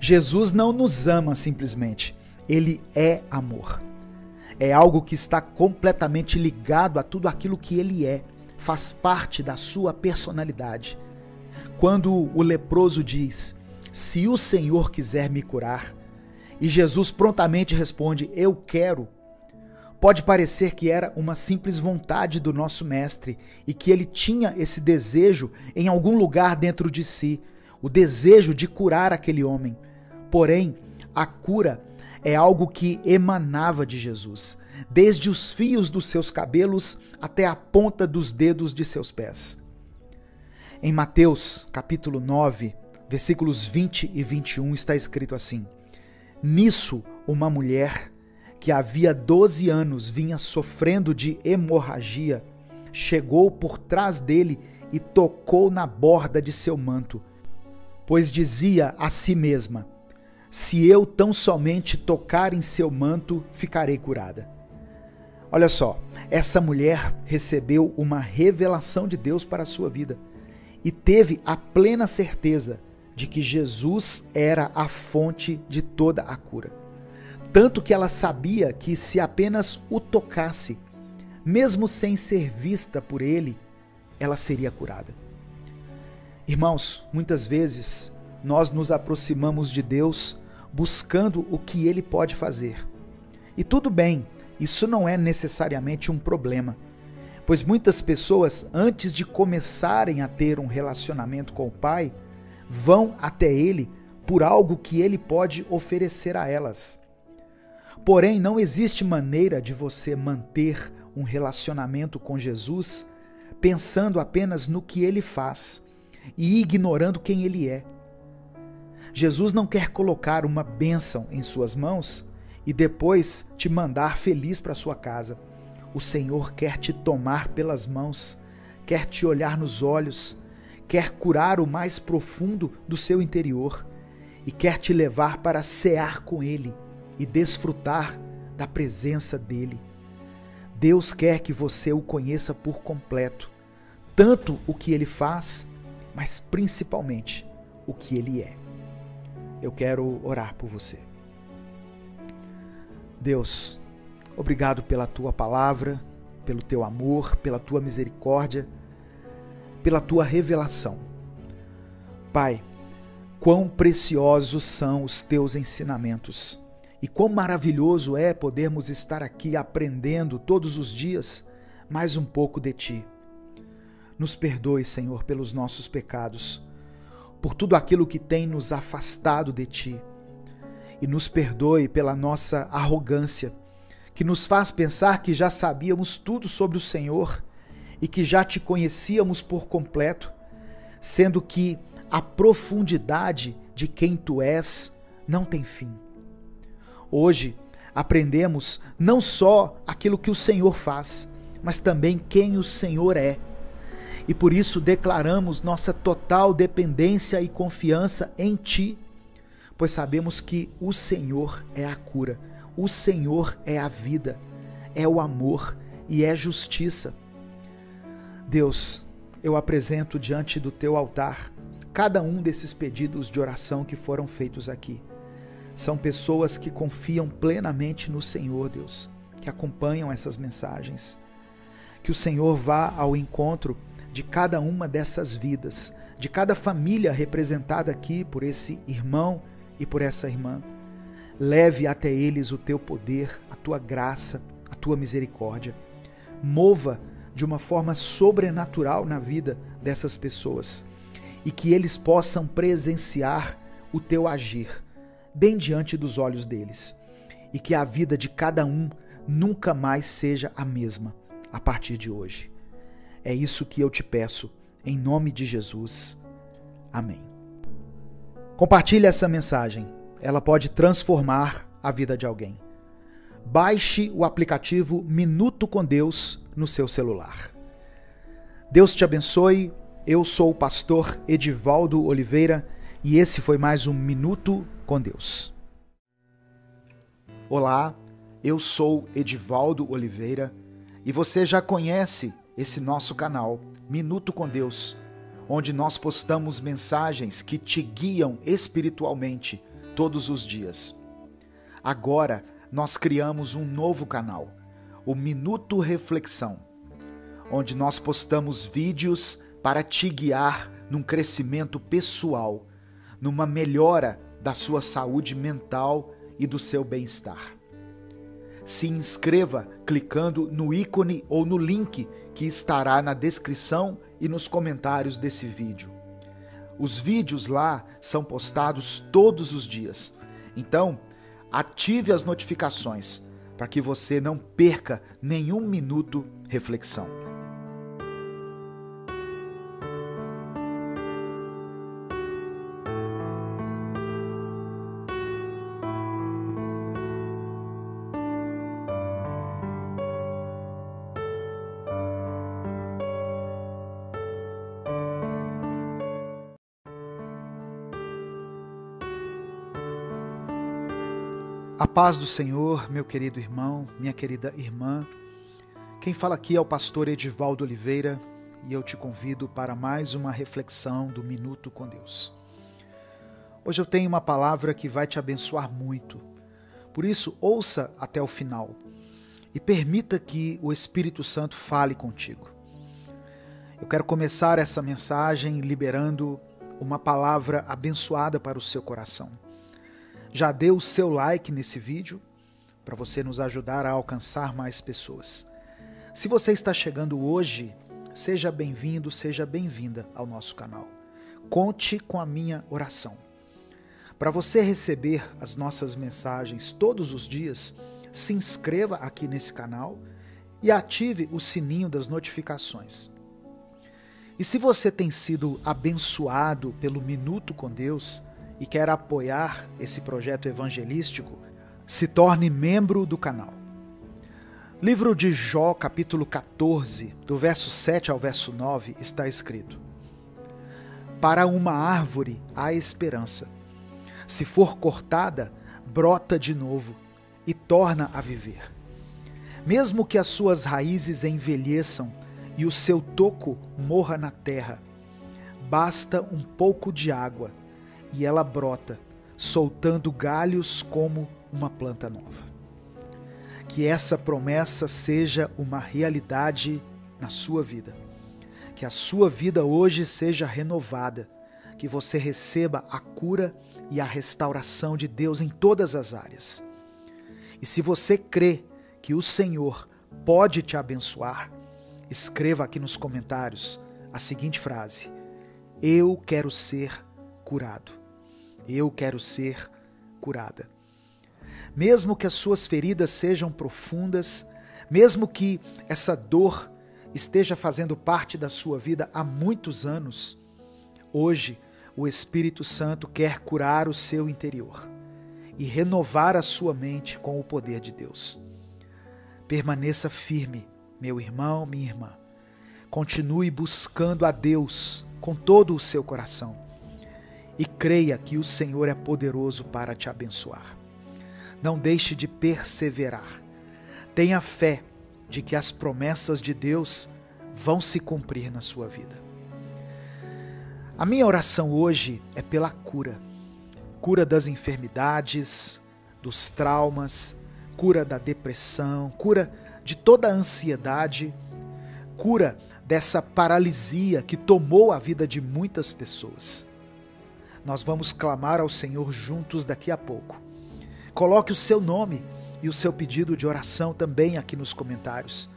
Jesus não nos ama simplesmente, Ele é amor. É algo que está completamente ligado a tudo aquilo que Ele é, faz parte da sua personalidade. Quando o leproso diz: se o Senhor quiser me curar, e Jesus prontamente responde: eu quero, Pode parecer que era uma simples vontade do nosso mestre e que ele tinha esse desejo em algum lugar dentro de si, o desejo de curar aquele homem. Porém, a cura é algo que emanava de Jesus, desde os fios dos seus cabelos até a ponta dos dedos de seus pés. Em Mateus, capítulo 9, versículos 20 e 21, está escrito assim: Nisso uma mulher que havia 12 anos vinha sofrendo de hemorragia, chegou por trás dele e tocou na borda de seu manto, pois dizia a si mesma: se eu tão somente tocar em seu manto, ficarei curada. Olha só, essa mulher recebeu uma revelação de Deus para a sua vida e teve a plena certeza de que Jesus era a fonte de toda a cura. Tanto que ela sabia que se apenas o tocasse, mesmo sem ser vista por ele, ela seria curada. Irmãos, muitas vezes nós nos aproximamos de Deus buscando o que ele pode fazer. E tudo bem, isso não é necessariamente um problema, pois muitas pessoas, antes de começarem a ter um relacionamento com o Pai, vão até ele por algo que ele pode oferecer a elas. Porém, não existe maneira de você manter um relacionamento com Jesus pensando apenas no que ele faz e ignorando quem ele é. Jesus não quer colocar uma bênção em suas mãos e depois te mandar feliz para sua casa. O Senhor quer te tomar pelas mãos, quer te olhar nos olhos, quer curar o mais profundo do seu interior e quer te levar para cear com ele e desfrutar da presença dele. Deus quer que você o conheça por completo, tanto o que ele faz, mas principalmente o que ele é. Eu quero orar por você. Deus, obrigado pela tua palavra, pelo teu amor, pela tua misericórdia, pela tua revelação. Pai, quão preciosos são os teus ensinamentos. E quão maravilhoso é podermos estar aqui aprendendo todos os dias mais um pouco de Ti. Nos perdoe, Senhor, pelos nossos pecados, por tudo aquilo que tem nos afastado de Ti. E nos perdoe pela nossa arrogância, que nos faz pensar que já sabíamos tudo sobre o Senhor e que já Te conhecíamos por completo, sendo que a profundidade de quem Tu és não tem fim. Hoje aprendemos não só aquilo que o Senhor faz, mas também quem o Senhor é. E por isso declaramos nossa total dependência e confiança em Ti, pois sabemos que o Senhor é a cura, o Senhor é a vida, é o amor e é justiça. Deus, eu apresento diante do Teu altar cada um desses pedidos de oração que foram feitos aqui. São pessoas que confiam plenamente no Senhor, Deus, que acompanham essas mensagens. Que o Senhor vá ao encontro de cada uma dessas vidas, de cada família representada aqui por esse irmão e por essa irmã. Leve até eles o teu poder, a tua graça, a tua misericórdia. Mova de uma forma sobrenatural na vida dessas pessoas e que eles possam presenciar o teu agir bem diante dos olhos deles, e que a vida de cada um nunca mais seja a mesma a partir de hoje. É isso que eu te peço, em nome de Jesus. Amém. Compartilhe essa mensagem, ela pode transformar a vida de alguém. Baixe o aplicativo Minuto com Deus no seu celular. Deus te abençoe, eu sou o pastor Edvaldo Oliveira e esse foi mais um Minuto com Deus. Olá, eu sou Edvaldo Oliveira e você já conhece esse nosso canal, Minuto com Deus, onde nós postamos mensagens que te guiam espiritualmente todos os dias. Agora nós criamos um novo canal, o Minuto Reflexão, onde nós postamos vídeos para te guiar num crescimento pessoal, numa melhora da sua saúde mental e do seu bem-estar. se inscreva clicando no ícone ou no link que estará na descrição e nos comentários desse vídeo. Os vídeos lá são postados todos os dias, então ative as notificações para que você não perca nenhum Minuto Reflexão. A paz do Senhor, meu querido irmão, minha querida irmã. Quem fala aqui é o pastor Edvaldo Oliveira e eu te convido para mais uma reflexão do Minuto com Deus. Hoje eu tenho uma palavra que vai te abençoar muito, por isso ouça até o final e permita que o Espírito Santo fale contigo. Eu quero começar essa mensagem liberando uma palavra abençoada para o seu coração. Já dê o seu like nesse vídeo para você nos ajudar a alcançar mais pessoas. Se você está chegando hoje, seja bem-vindo, seja bem-vinda ao nosso canal. Conte com a minha oração. Para você receber as nossas mensagens todos os dias, se inscreva aqui nesse canal e ative o sininho das notificações. E se você tem sido abençoado pelo Minuto com Deus e quer apoiar esse projeto evangelístico, se torne membro do canal. Livro de Jó, capítulo 14, do verso 7 ao verso 9, está escrito: "Para uma árvore há esperança. Se for cortada, brota de novo e torna a viver. Mesmo que as suas raízes envelheçam e o seu toco morra na terra, basta um pouco de água e ela brota, soltando galhos como uma planta nova." Que essa promessa seja uma realidade na sua vida. Que a sua vida hoje seja renovada. Que você receba a cura e a restauração de Deus em todas as áreas. E se você crê que o Senhor pode te abençoar, escreva aqui nos comentários a seguinte frase: "Eu quero ser curado." Eu quero ser curada. Mesmo que as suas feridas sejam profundas, mesmo que essa dor esteja fazendo parte da sua vida há muitos anos, hoje o Espírito Santo quer curar o seu interior e renovar a sua mente com o poder de Deus. Permaneça firme, meu irmão, minha irmã. Continue buscando a Deus com todo o seu coração. E creia que o Senhor é poderoso para te abençoar. Não deixe de perseverar. Tenha fé de que as promessas de Deus vão se cumprir na sua vida. A minha oração hoje é pela cura. Cura das enfermidades, dos traumas, cura da depressão, cura de toda a ansiedade, cura dessa paralisia que tomou a vida de muitas pessoas. Nós vamos clamar ao Senhor juntos daqui a pouco. Coloque o seu nome e o seu pedido de oração também aqui nos comentários.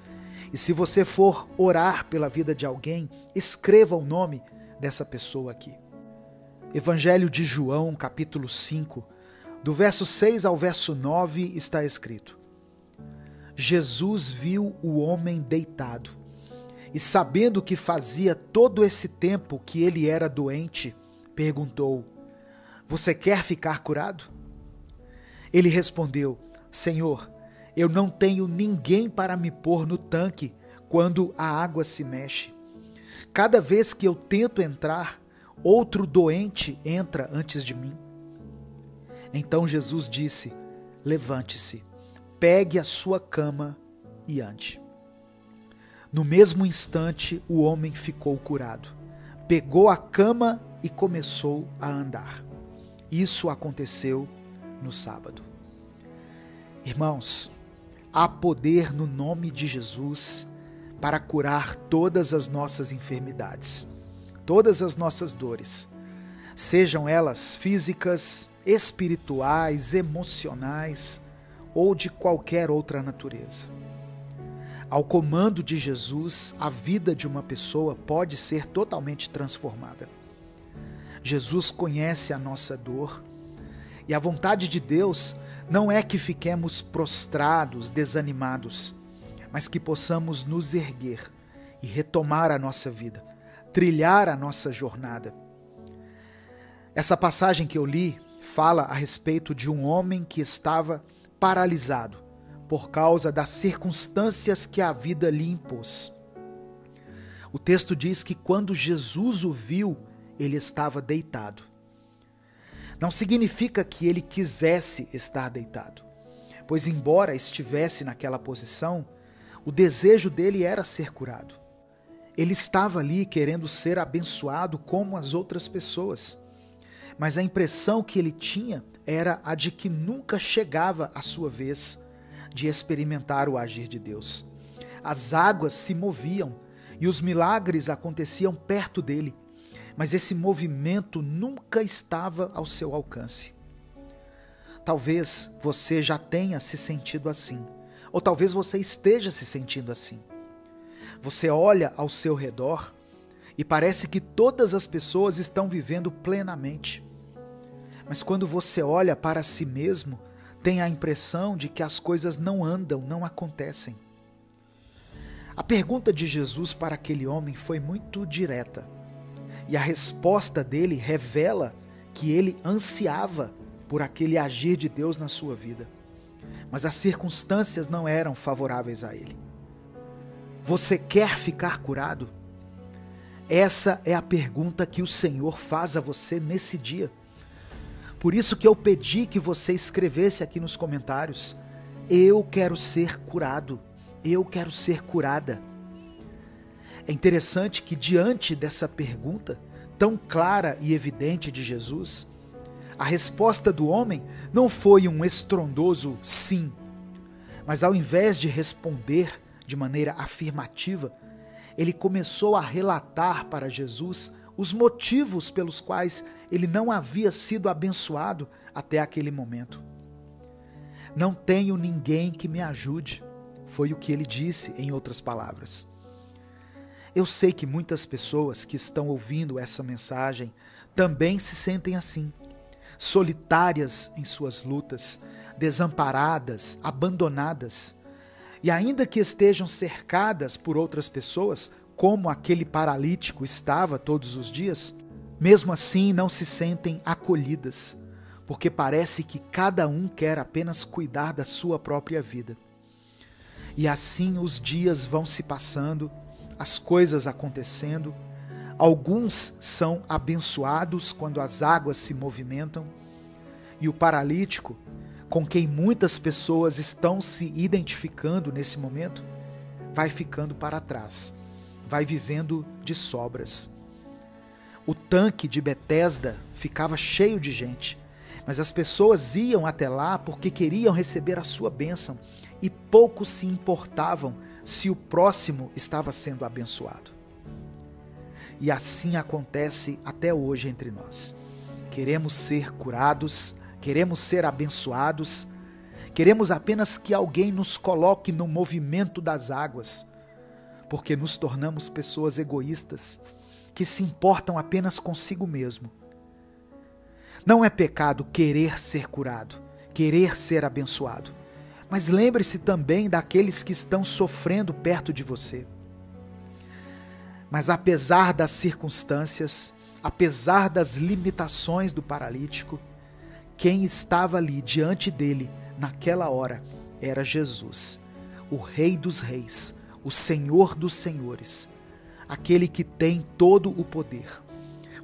E se você for orar pela vida de alguém, escreva o nome dessa pessoa aqui. Evangelho de João, capítulo 5, do verso 6 ao verso 9, está escrito: "Jesus viu o homem deitado, e sabendo que fazia todo esse tempo que ele era doente, perguntou: 'Você quer ficar curado?' Ele respondeu: 'Senhor, eu não tenho ninguém para me pôr no tanque quando a água se mexe. Cada vez que eu tento entrar, outro doente entra antes de mim.' Então Jesus disse: 'Levante-se, pegue a sua cama e ande.' No mesmo instante, o homem ficou curado, pegou a cama e começou a andar. Isso aconteceu no sábado." Irmãos, há poder no nome de Jesus para curar todas as nossas enfermidades, todas as nossas dores, sejam elas físicas, espirituais, emocionais ou de qualquer outra natureza. Ao comando de Jesus, a vida de uma pessoa pode ser totalmente transformada. Jesus conhece a nossa dor, e a vontade de Deus não é que fiquemos prostrados, desanimados, mas que possamos nos erguer e retomar a nossa vida, trilhar a nossa jornada. Essa passagem que eu li fala a respeito de um homem que estava paralisado por causa das circunstâncias que a vida lhe impôs. O texto diz que quando Jesus o viu, ele estava deitado. Não significa que ele quisesse estar deitado, pois embora estivesse naquela posição, o desejo dele era ser curado. Ele estava ali querendo ser abençoado como as outras pessoas, mas a impressão que ele tinha era a de que nunca chegava a sua vez de experimentar o agir de Deus. As águas se moviam e os milagres aconteciam perto dele, mas esse movimento nunca estava ao seu alcance. Talvez você já tenha se sentido assim, ou talvez você esteja se sentindo assim. Você olha ao seu redor e parece que todas as pessoas estão vivendo plenamente. Mas quando você olha para si mesmo, tem a impressão de que as coisas não andam, não acontecem. A pergunta de Jesus para aquele homem foi muito direta. E a resposta dele revela que ele ansiava por aquele agir de Deus na sua vida. Mas as circunstâncias não eram favoráveis a ele. Você quer ficar curado? Essa é a pergunta que o Senhor faz a você nesse dia. Por isso que eu pedi que você escrevesse aqui nos comentários: eu quero ser curado, eu quero ser curada. É interessante que diante dessa pergunta, tão clara e evidente de Jesus, a resposta do homem não foi um estrondoso sim, mas ao invés de responder de maneira afirmativa, ele começou a relatar para Jesus os motivos pelos quais ele não havia sido abençoado até aquele momento. Não tenho ninguém que me ajude, foi o que ele disse em outras palavras. Eu sei que muitas pessoas que estão ouvindo essa mensagem também se sentem assim, solitárias em suas lutas, desamparadas, abandonadas. E ainda que estejam cercadas por outras pessoas, como aquele paralítico estava todos os dias, mesmo assim não se sentem acolhidas, porque parece que cada um quer apenas cuidar da sua própria vida. E assim os dias vão se passando, as coisas acontecendo, alguns são abençoados quando as águas se movimentam, e o paralítico, com quem muitas pessoas estão se identificando nesse momento, vai ficando para trás, vai vivendo de sobras. O tanque de Betesda ficava cheio de gente, mas as pessoas iam até lá porque queriam receber a sua bênção e pouco se importavam se o próximo estava sendo abençoado. E assim acontece até hoje entre nós. Queremos ser curados, queremos ser abençoados, queremos apenas que alguém nos coloque no movimento das águas, porque nos tornamos pessoas egoístas, que se importam apenas consigo mesmo. Não é pecado querer ser curado, querer ser abençoado, mas lembre-se também daqueles que estão sofrendo perto de você. Mas apesar das circunstâncias, apesar das limitações do paralítico, quem estava ali diante dele naquela hora era Jesus, o Rei dos Reis, o Senhor dos Senhores, aquele que tem todo o poder,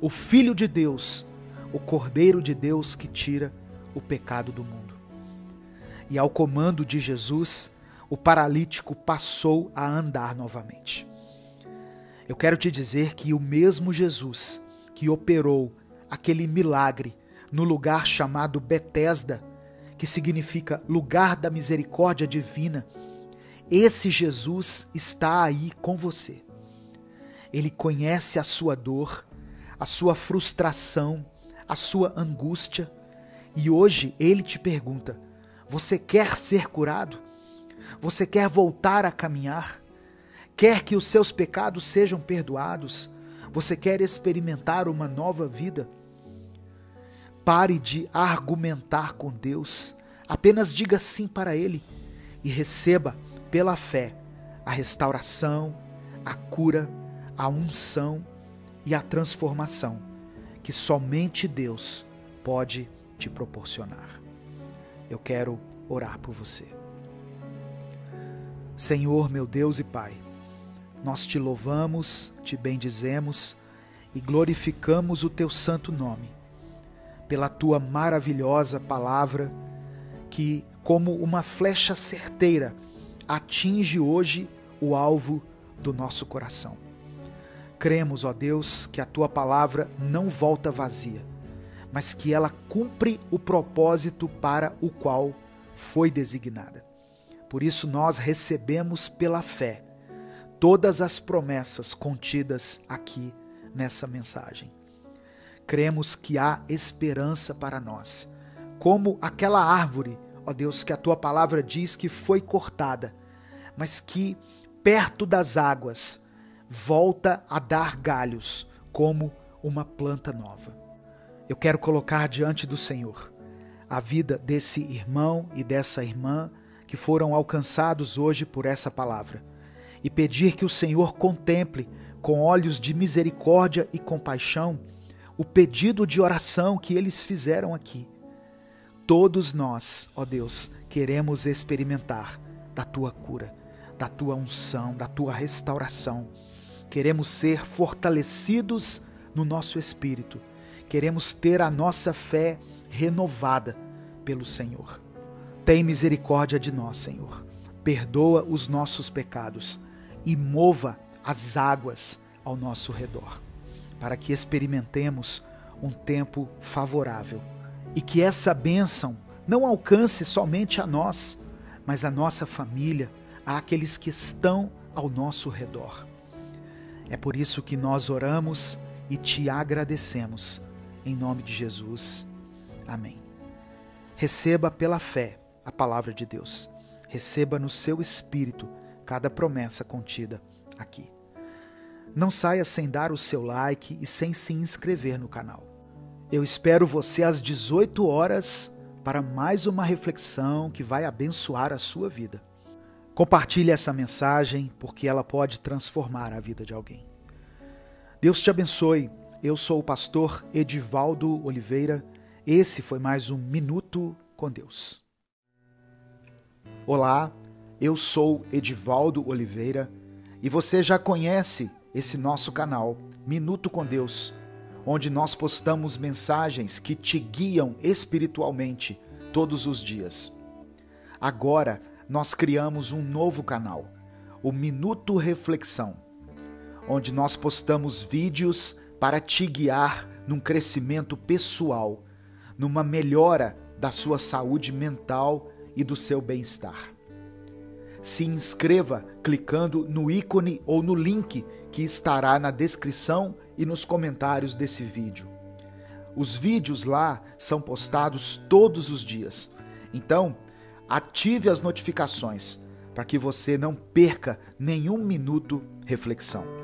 o Filho de Deus, o Cordeiro de Deus que tira o pecado do mundo. E ao comando de Jesus, o paralítico passou a andar novamente. Eu quero te dizer que o mesmo Jesus que operou aquele milagre no lugar chamado Betesda, que significa lugar da misericórdia divina, esse Jesus está aí com você. Ele conhece a sua dor, a sua frustração, a sua angústia, e hoje ele te pergunta: Você quer ser curado? Você quer voltar a caminhar? Quer que os seus pecados sejam perdoados? Você quer experimentar uma nova vida? Pare de argumentar com Deus. Apenas diga sim para Ele e receba pela fé a restauração, a cura, a unção e a transformação que somente Deus pode te proporcionar. Eu quero orar por você. Senhor, meu Deus e Pai, nós te louvamos, te bendizemos e glorificamos o teu santo nome, pela tua maravilhosa palavra que, como uma flecha certeira, atinge hoje o alvo do nosso coração. Cremos, ó Deus, que a tua palavra não volta vazia, mas que ela cumpre o propósito para o qual foi designada. Por isso nós recebemos pela fé todas as promessas contidas aqui nessa mensagem. Cremos que há esperança para nós, como aquela árvore, ó Deus, que a tua palavra diz que foi cortada, mas que perto das águas volta a dar galhos como uma planta nova. Eu quero colocar diante do Senhor a vida desse irmão e dessa irmã que foram alcançados hoje por essa palavra, e pedir que o Senhor contemple com olhos de misericórdia e compaixão o pedido de oração que eles fizeram aqui. Todos nós, ó Deus, queremos experimentar da tua cura, da tua unção, da tua restauração. Queremos ser fortalecidos no nosso espírito, queremos ter a nossa fé renovada pelo Senhor. Tem misericórdia de nós, Senhor. Perdoa os nossos pecados e mova as águas ao nosso redor, para que experimentemos um tempo favorável e que essa bênção não alcance somente a nós, mas a nossa família, àqueles que estão ao nosso redor. É por isso que nós oramos e te agradecemos. Em nome de Jesus. Amém. Receba pela fé a palavra de Deus. Receba no seu espírito cada promessa contida aqui. Não saia sem dar o seu like e sem se inscrever no canal. Eu espero você às 18 horas para mais uma reflexão que vai abençoar a sua vida. Compartilhe essa mensagem porque ela pode transformar a vida de alguém. Deus te abençoe. Eu sou o pastor Edvaldo Oliveira. Esse foi mais um Minuto com Deus. Olá, eu sou Edvaldo Oliveira e você já conhece esse nosso canal, Minuto com Deus, onde nós postamos mensagens que te guiam espiritualmente todos os dias. Agora nós criamos um novo canal, o Minuto Reflexão, onde nós postamos vídeos para te guiar num crescimento pessoal, numa melhora da sua saúde mental e do seu bem-estar. Se inscreva clicando no ícone ou no link que estará na descrição e nos comentários desse vídeo. Os vídeos lá são postados todos os dias, então ative as notificações para que você não perca nenhum Minuto Reflexão.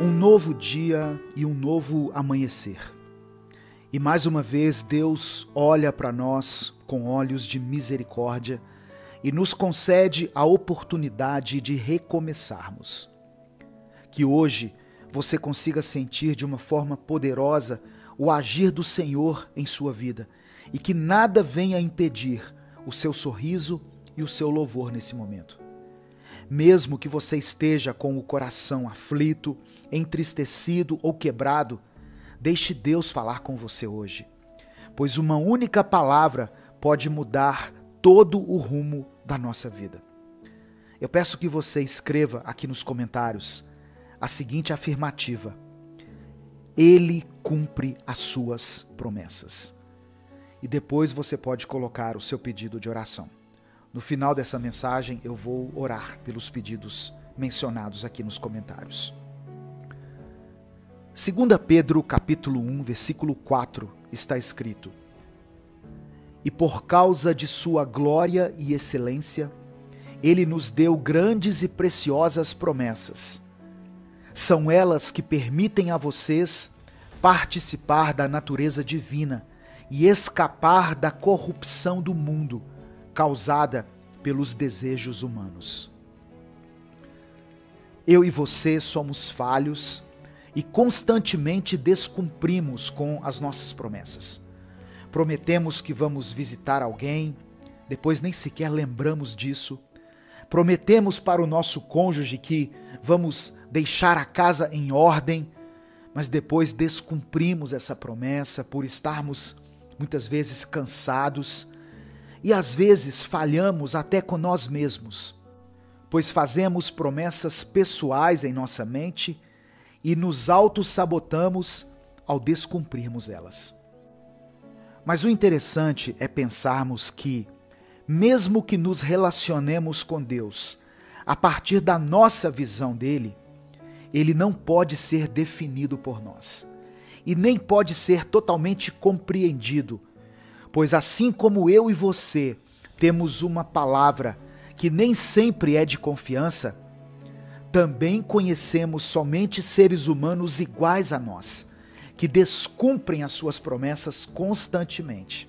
Um novo dia e um novo amanhecer. E mais uma vez Deus olha para nós com olhos de misericórdia e nos concede a oportunidade de recomeçarmos. Que hoje você consiga sentir de uma forma poderosa o agir do Senhor em sua vida e que nada venha impedir o seu sorriso e o seu louvor nesse momento. Mesmo que você esteja com o coração aflito, entristecido ou quebrado, deixe Deus falar com você hoje, pois uma única palavra pode mudar todo o rumo da nossa vida. Eu peço que você escreva aqui nos comentários a seguinte afirmativa: Ele cumpre as suas promessas. E depois você pode colocar o seu pedido de oração. No final dessa mensagem eu vou orar pelos pedidos mencionados aqui nos comentários. 2 Pedro capítulo 1, versículo 4 está escrito: E por causa de sua glória e excelência, Ele nos deu grandes e preciosas promessas. São elas que permitem a vocês participar da natureza divina e escapar da corrupção do mundo causada pelos desejos humanos. Eu e você somos falhos e constantemente descumprimos com as nossas promessas. Prometemos que vamos visitar alguém, depois nem sequer lembramos disso. Prometemos para o nosso cônjuge que vamos deixar a casa em ordem, mas depois descumprimos essa promessa por estarmos muitas vezes cansados e às vezes falhamos até com nós mesmos, pois fazemos promessas pessoais em nossa mente e nos autossabotamos ao descumprirmos elas. Mas o interessante é pensarmos que, mesmo que nos relacionemos com Deus a partir da nossa visão dele, ele não pode ser definido por nós e nem pode ser totalmente compreendido, pois assim como eu e você temos uma palavra que nem sempre é de confiança, também conhecemos somente seres humanos iguais a nós, que descumprem as suas promessas constantemente.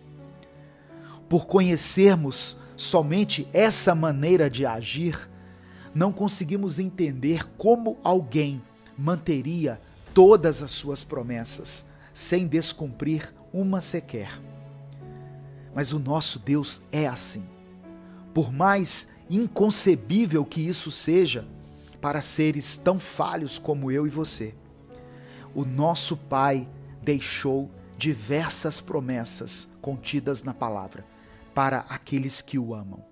Por conhecermos somente essa maneira de agir, não conseguimos entender como alguém manteria todas as suas promessas, sem descumprir uma sequer. Mas o nosso Deus é assim. Por mais inconcebível que isso seja, para seres tão falhos como eu e você, o nosso Pai deixou diversas promessas contidas na palavra para aqueles que o amam.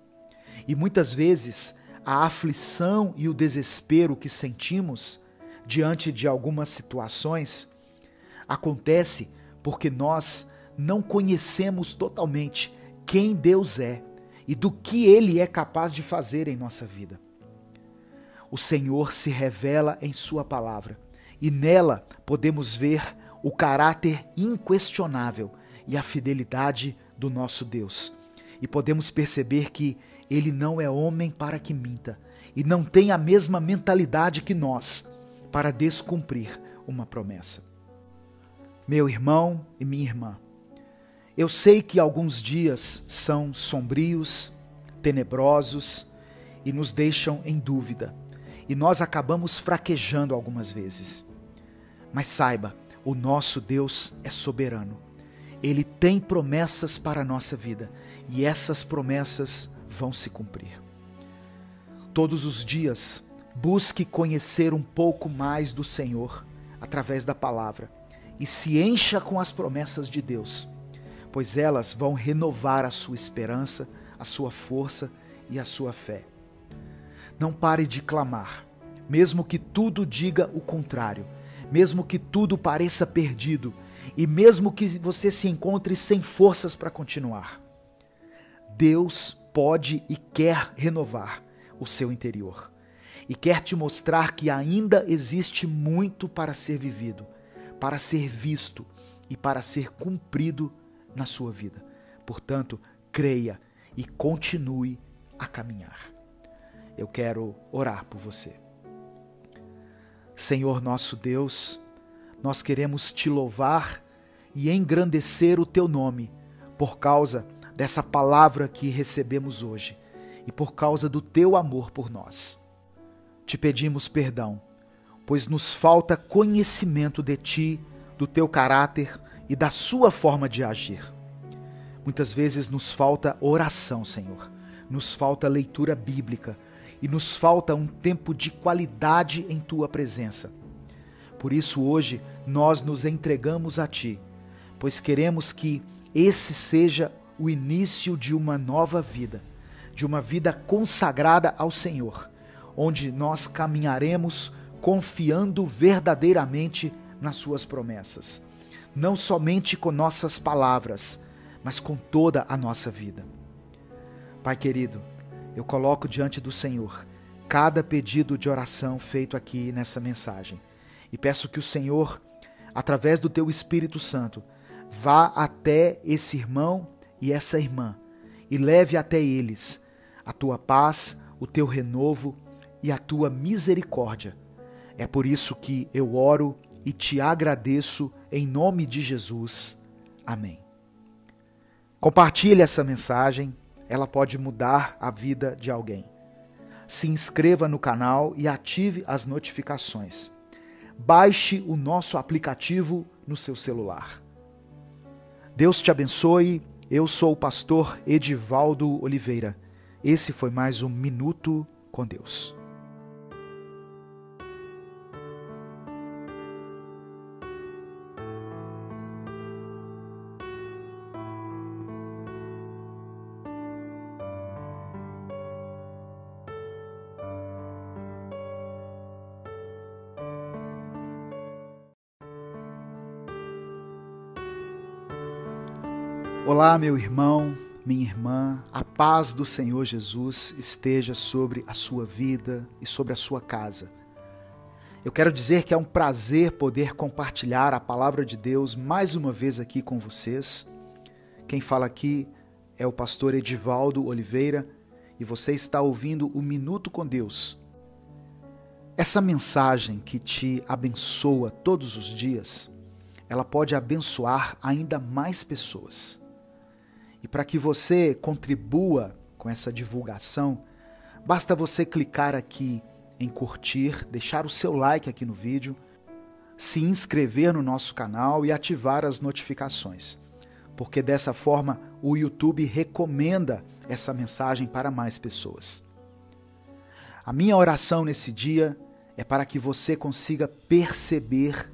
E muitas vezes a aflição e o desespero que sentimos diante de algumas situações acontece porque nós não conhecemos totalmente quem Deus é e do que Ele é capaz de fazer em nossa vida. O Senhor se revela em sua palavra e nela podemos ver o caráter inquestionável e a fidelidade do nosso Deus. E podemos perceber que Ele não é homem para que minta e não tem a mesma mentalidade que nós para descumprir uma promessa. Meu irmão e minha irmã, eu sei que alguns dias são sombrios, tenebrosos e nos deixam em dúvida e nós acabamos fraquejando algumas vezes. Mas saiba, o nosso Deus é soberano. Ele tem promessas para a nossa vida e essas promessas vão se cumprir. Todos os dias, busque conhecer um pouco mais do Senhor através da palavra e se encha com as promessas de Deus, pois elas vão renovar a sua esperança, a sua força e a sua fé. Não pare de clamar, mesmo que tudo diga o contrário, mesmo que tudo pareça perdido e mesmo que você se encontre sem forças para continuar. Deus pode e quer renovar o seu interior e quer te mostrar que ainda existe muito para ser vivido, para ser visto e para ser cumprido na sua vida. Portanto, creia e continue a caminhar. Eu quero orar por você. Senhor nosso Deus, nós queremos te louvar e engrandecer o teu nome por causa dessa palavra que recebemos hoje e por causa do teu amor por nós. Te pedimos perdão, pois nos falta conhecimento de ti, do teu caráter e da sua forma de agir. Muitas vezes nos falta oração, Senhor, nos falta leitura bíblica e nos falta um tempo de qualidade em tua presença. Por isso hoje nós nos entregamos a ti, pois queremos que esse seja o início de uma nova vida, de uma vida consagrada ao Senhor, onde nós caminharemos confiando verdadeiramente nas suas promessas, não somente com nossas palavras, mas com toda a nossa vida. Pai querido, eu coloco diante do Senhor cada pedido de oração feito aqui nessa mensagem e peço que o Senhor, através do teu Espírito Santo, vá até esse irmão e essa irmã e leve até eles a tua paz, o teu renovo e a tua misericórdia. É por isso que eu oro e te agradeço em nome de Jesus. Amém. Compartilhe essa mensagem, ela pode mudar a vida de alguém. Se inscreva no canal e ative as notificações. Baixe o nosso aplicativo no seu celular. Deus te abençoe. Eu sou o pastor Edvaldo Oliveira. Esse foi mais um Minuto com Deus. Olá, meu irmão, minha irmã, a paz do Senhor Jesus esteja sobre a sua vida e sobre a sua casa. Eu quero dizer que é um prazer poder compartilhar a palavra de Deus mais uma vez aqui com vocês. Quem fala aqui é o pastor Edvaldo Oliveira e você está ouvindo o Minuto com Deus. Essa mensagem que te abençoa todos os dias, ela pode abençoar ainda mais pessoas. E para que você contribua com essa divulgação, basta você clicar aqui em curtir, deixar o seu like aqui no vídeo, se inscrever no nosso canal e ativar as notificações, porque dessa forma o YouTube recomenda essa mensagem para mais pessoas. A minha oração nesse dia é para que você consiga perceber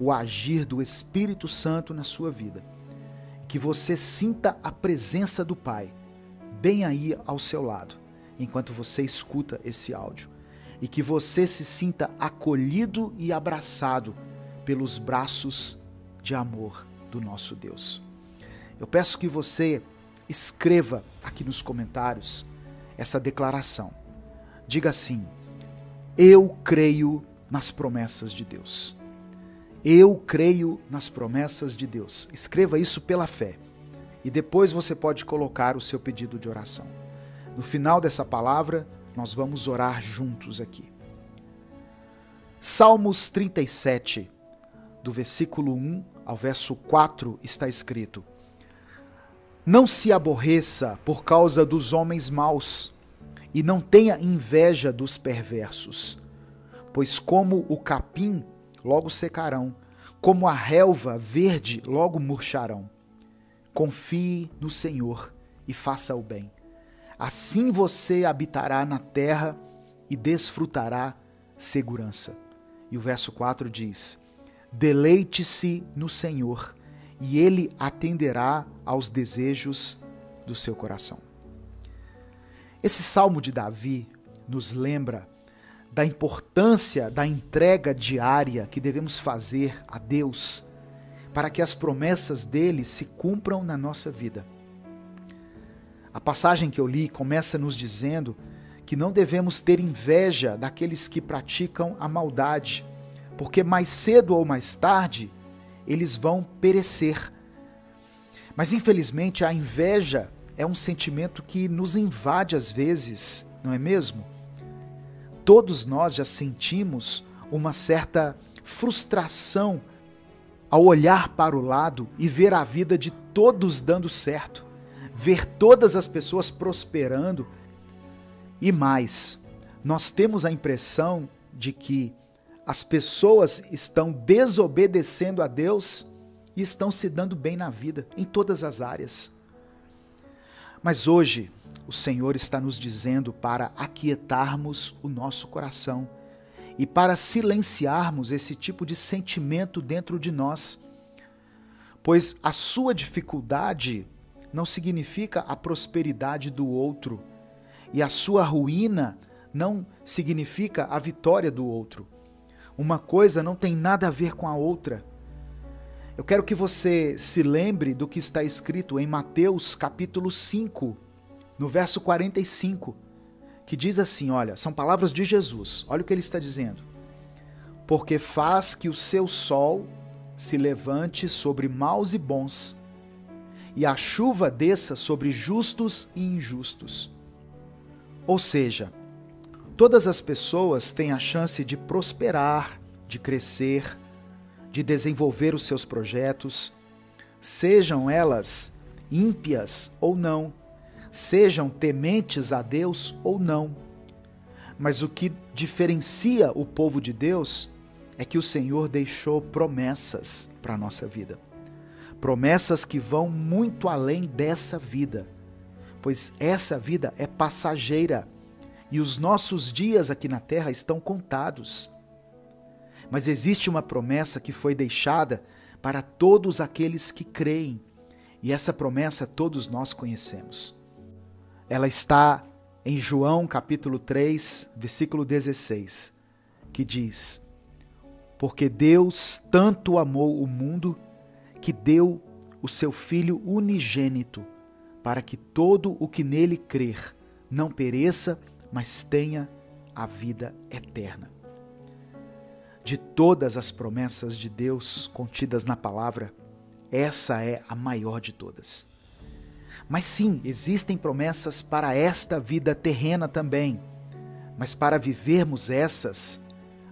o agir do Espírito Santo na sua vida. Que você sinta a presença do Pai, bem aí ao seu lado, enquanto você escuta esse áudio. E que você se sinta acolhido e abraçado pelos braços de amor do nosso Deus. Eu peço que você escreva aqui nos comentários essa declaração. Diga assim: eu creio nas promessas de Deus. Eu creio nas promessas de Deus. Escreva isso pela fé. E depois você pode colocar o seu pedido de oração. No final dessa palavra, nós vamos orar juntos aqui. Salmos 37, do versículo 1 ao verso 4, está escrito: não se aborreça por causa dos homens maus, e não tenha inveja dos perversos, pois como o capim logo secarão, como a relva verde logo murcharão. Confie no Senhor e faça o bem. Assim você habitará na terra e desfrutará segurança. E o verso 4 diz: deleite-se no Senhor e Ele atenderá aos desejos do seu coração. Esse salmo de Davi nos lembra da importância da entrega diária que devemos fazer a Deus para que as promessas dele se cumpram na nossa vida. A passagem que eu li começa nos dizendo que não devemos ter inveja daqueles que praticam a maldade, porque mais cedo ou mais tarde eles vão perecer. Mas infelizmente a inveja é um sentimento que nos invade às vezes, não é mesmo? Todos nós já sentimos uma certa frustração ao olhar para o lado e ver a vida de todos dando certo, ver todas as pessoas prosperando. E mais, nós temos a impressão de que as pessoas estão desobedecendo a Deus e estão se dando bem na vida, em todas as áreas. Mas hoje, o Senhor está nos dizendo para aquietarmos o nosso coração e para silenciarmos esse tipo de sentimento dentro de nós, pois a sua dificuldade não significa a prosperidade do outro e a sua ruína não significa a vitória do outro, Uma coisa não tem nada a ver com a outra. Eu quero que você se lembre do que está escrito em Mateus capítulo 5, no verso 45, que diz assim, olha, são palavras de Jesus, olha o que ele está dizendo. Porque faz que o seu sol se levante sobre maus e bons, e a chuva desça sobre justos e injustos. Ou seja, todas as pessoas têm a chance de prosperar, de crescer, de desenvolver os seus projetos, sejam elas ímpias ou não, sejam tementes a Deus ou não. Mas o que diferencia o povo de Deus é que o Senhor deixou promessas para a nossa vida. Promessas que vão muito além dessa vida, pois essa vida é passageira e os nossos dias aqui na terra estão contados. Mas existe uma promessa que foi deixada para todos aqueles que creem, e essa promessa todos nós conhecemos. Ela está em João capítulo 3, versículo 16, que diz: porque Deus tanto amou o mundo que deu o seu Filho unigênito, para que todo o que nele crer não pereça, mas tenha a vida eterna. De todas as promessas de Deus contidas na palavra, essa é a maior de todas. Mas sim, existem promessas para esta vida terrena também, mas para vivermos essas,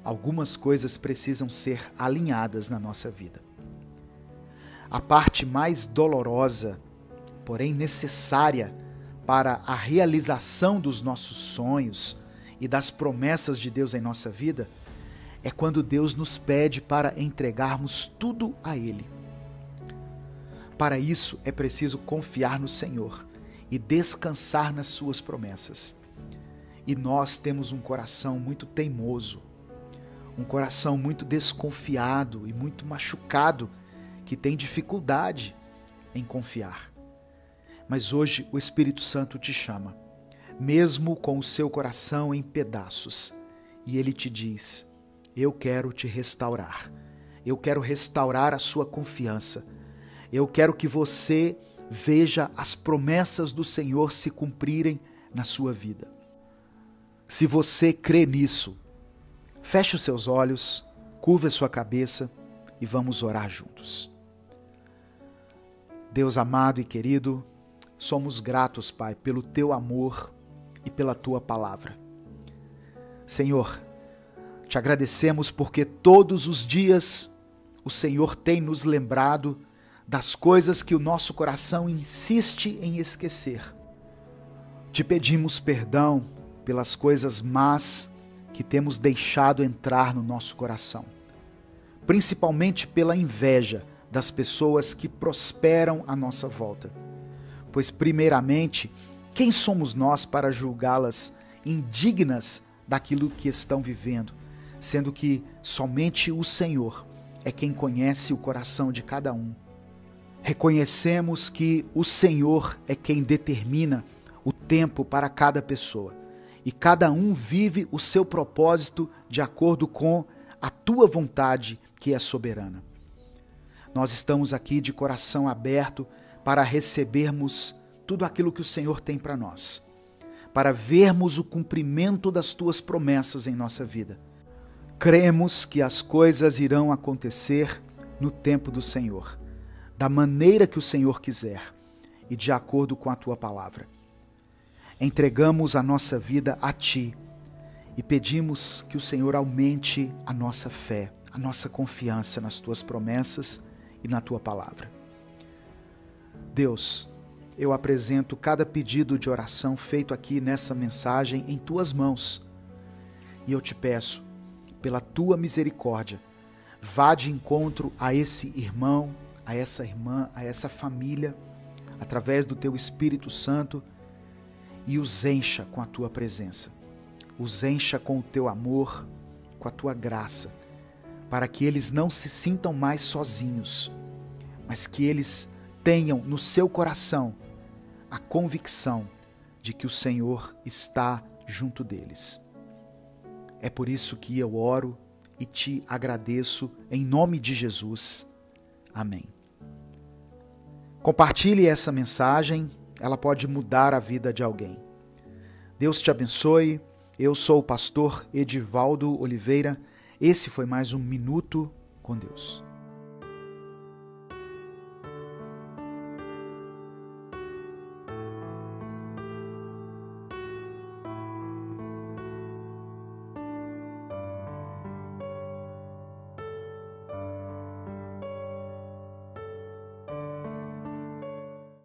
algumas coisas precisam ser alinhadas na nossa vida. A parte mais dolorosa, porém necessária para a realização dos nossos sonhos e das promessas de Deus em nossa vida, é quando Deus nos pede para entregarmos tudo a Ele. Para isso é preciso confiar no Senhor e descansar nas suas promessas. E nós temos um coração muito teimoso, um coração muito desconfiado e muito machucado, que tem dificuldade em confiar. Mas hoje o Espírito Santo te chama, mesmo com o seu coração em pedaços, e ele te diz: eu quero te restaurar, eu quero restaurar a sua confiança, eu quero que você veja as promessas do Senhor se cumprirem na sua vida. Se você crê nisso, feche os seus olhos, curva a sua cabeça e vamos orar juntos. Deus amado e querido, somos gratos, Pai, pelo Teu amor e pela Tua palavra. Senhor, Te agradecemos porque todos os dias o Senhor tem nos lembrado das coisas que o nosso coração insiste em esquecer. Te pedimos perdão pelas coisas más que temos deixado entrar no nosso coração, principalmente pela inveja das pessoas que prosperam à nossa volta. Pois, primeiramente, quem somos nós para julgá-las indignas daquilo que estão vivendo, sendo que somente o Senhor é quem conhece o coração de cada um. Reconhecemos que o Senhor é quem determina o tempo para cada pessoa. E cada um vive o seu propósito de acordo com a Tua vontade, que é soberana. Nós estamos aqui de coração aberto para recebermos tudo aquilo que o Senhor tem para nós, para vermos o cumprimento das Tuas promessas em nossa vida. Cremos que as coisas irão acontecer no tempo do Senhor, da maneira que o Senhor quiser e de acordo com a Tua palavra. Entregamos a nossa vida a Ti e pedimos que o Senhor aumente a nossa fé, a nossa confiança nas Tuas promessas e na Tua palavra. Deus, eu apresento cada pedido de oração feito aqui nessa mensagem em Tuas mãos e eu te peço, pela Tua misericórdia, vá de encontro a esse irmão, a essa irmã, a essa família, através do Teu Espírito Santo, e os encha com a Tua presença, os encha com o Teu amor, com a Tua graça, para que eles não se sintam mais sozinhos, mas que eles tenham no seu coração a convicção de que o Senhor está junto deles. É por isso que eu oro e te agradeço em nome de Jesus. Amém. Compartilhe essa mensagem, ela pode mudar a vida de alguém. Deus te abençoe. Eu sou o pastor Edvaldo Oliveira. Esse foi mais um Minuto com Deus.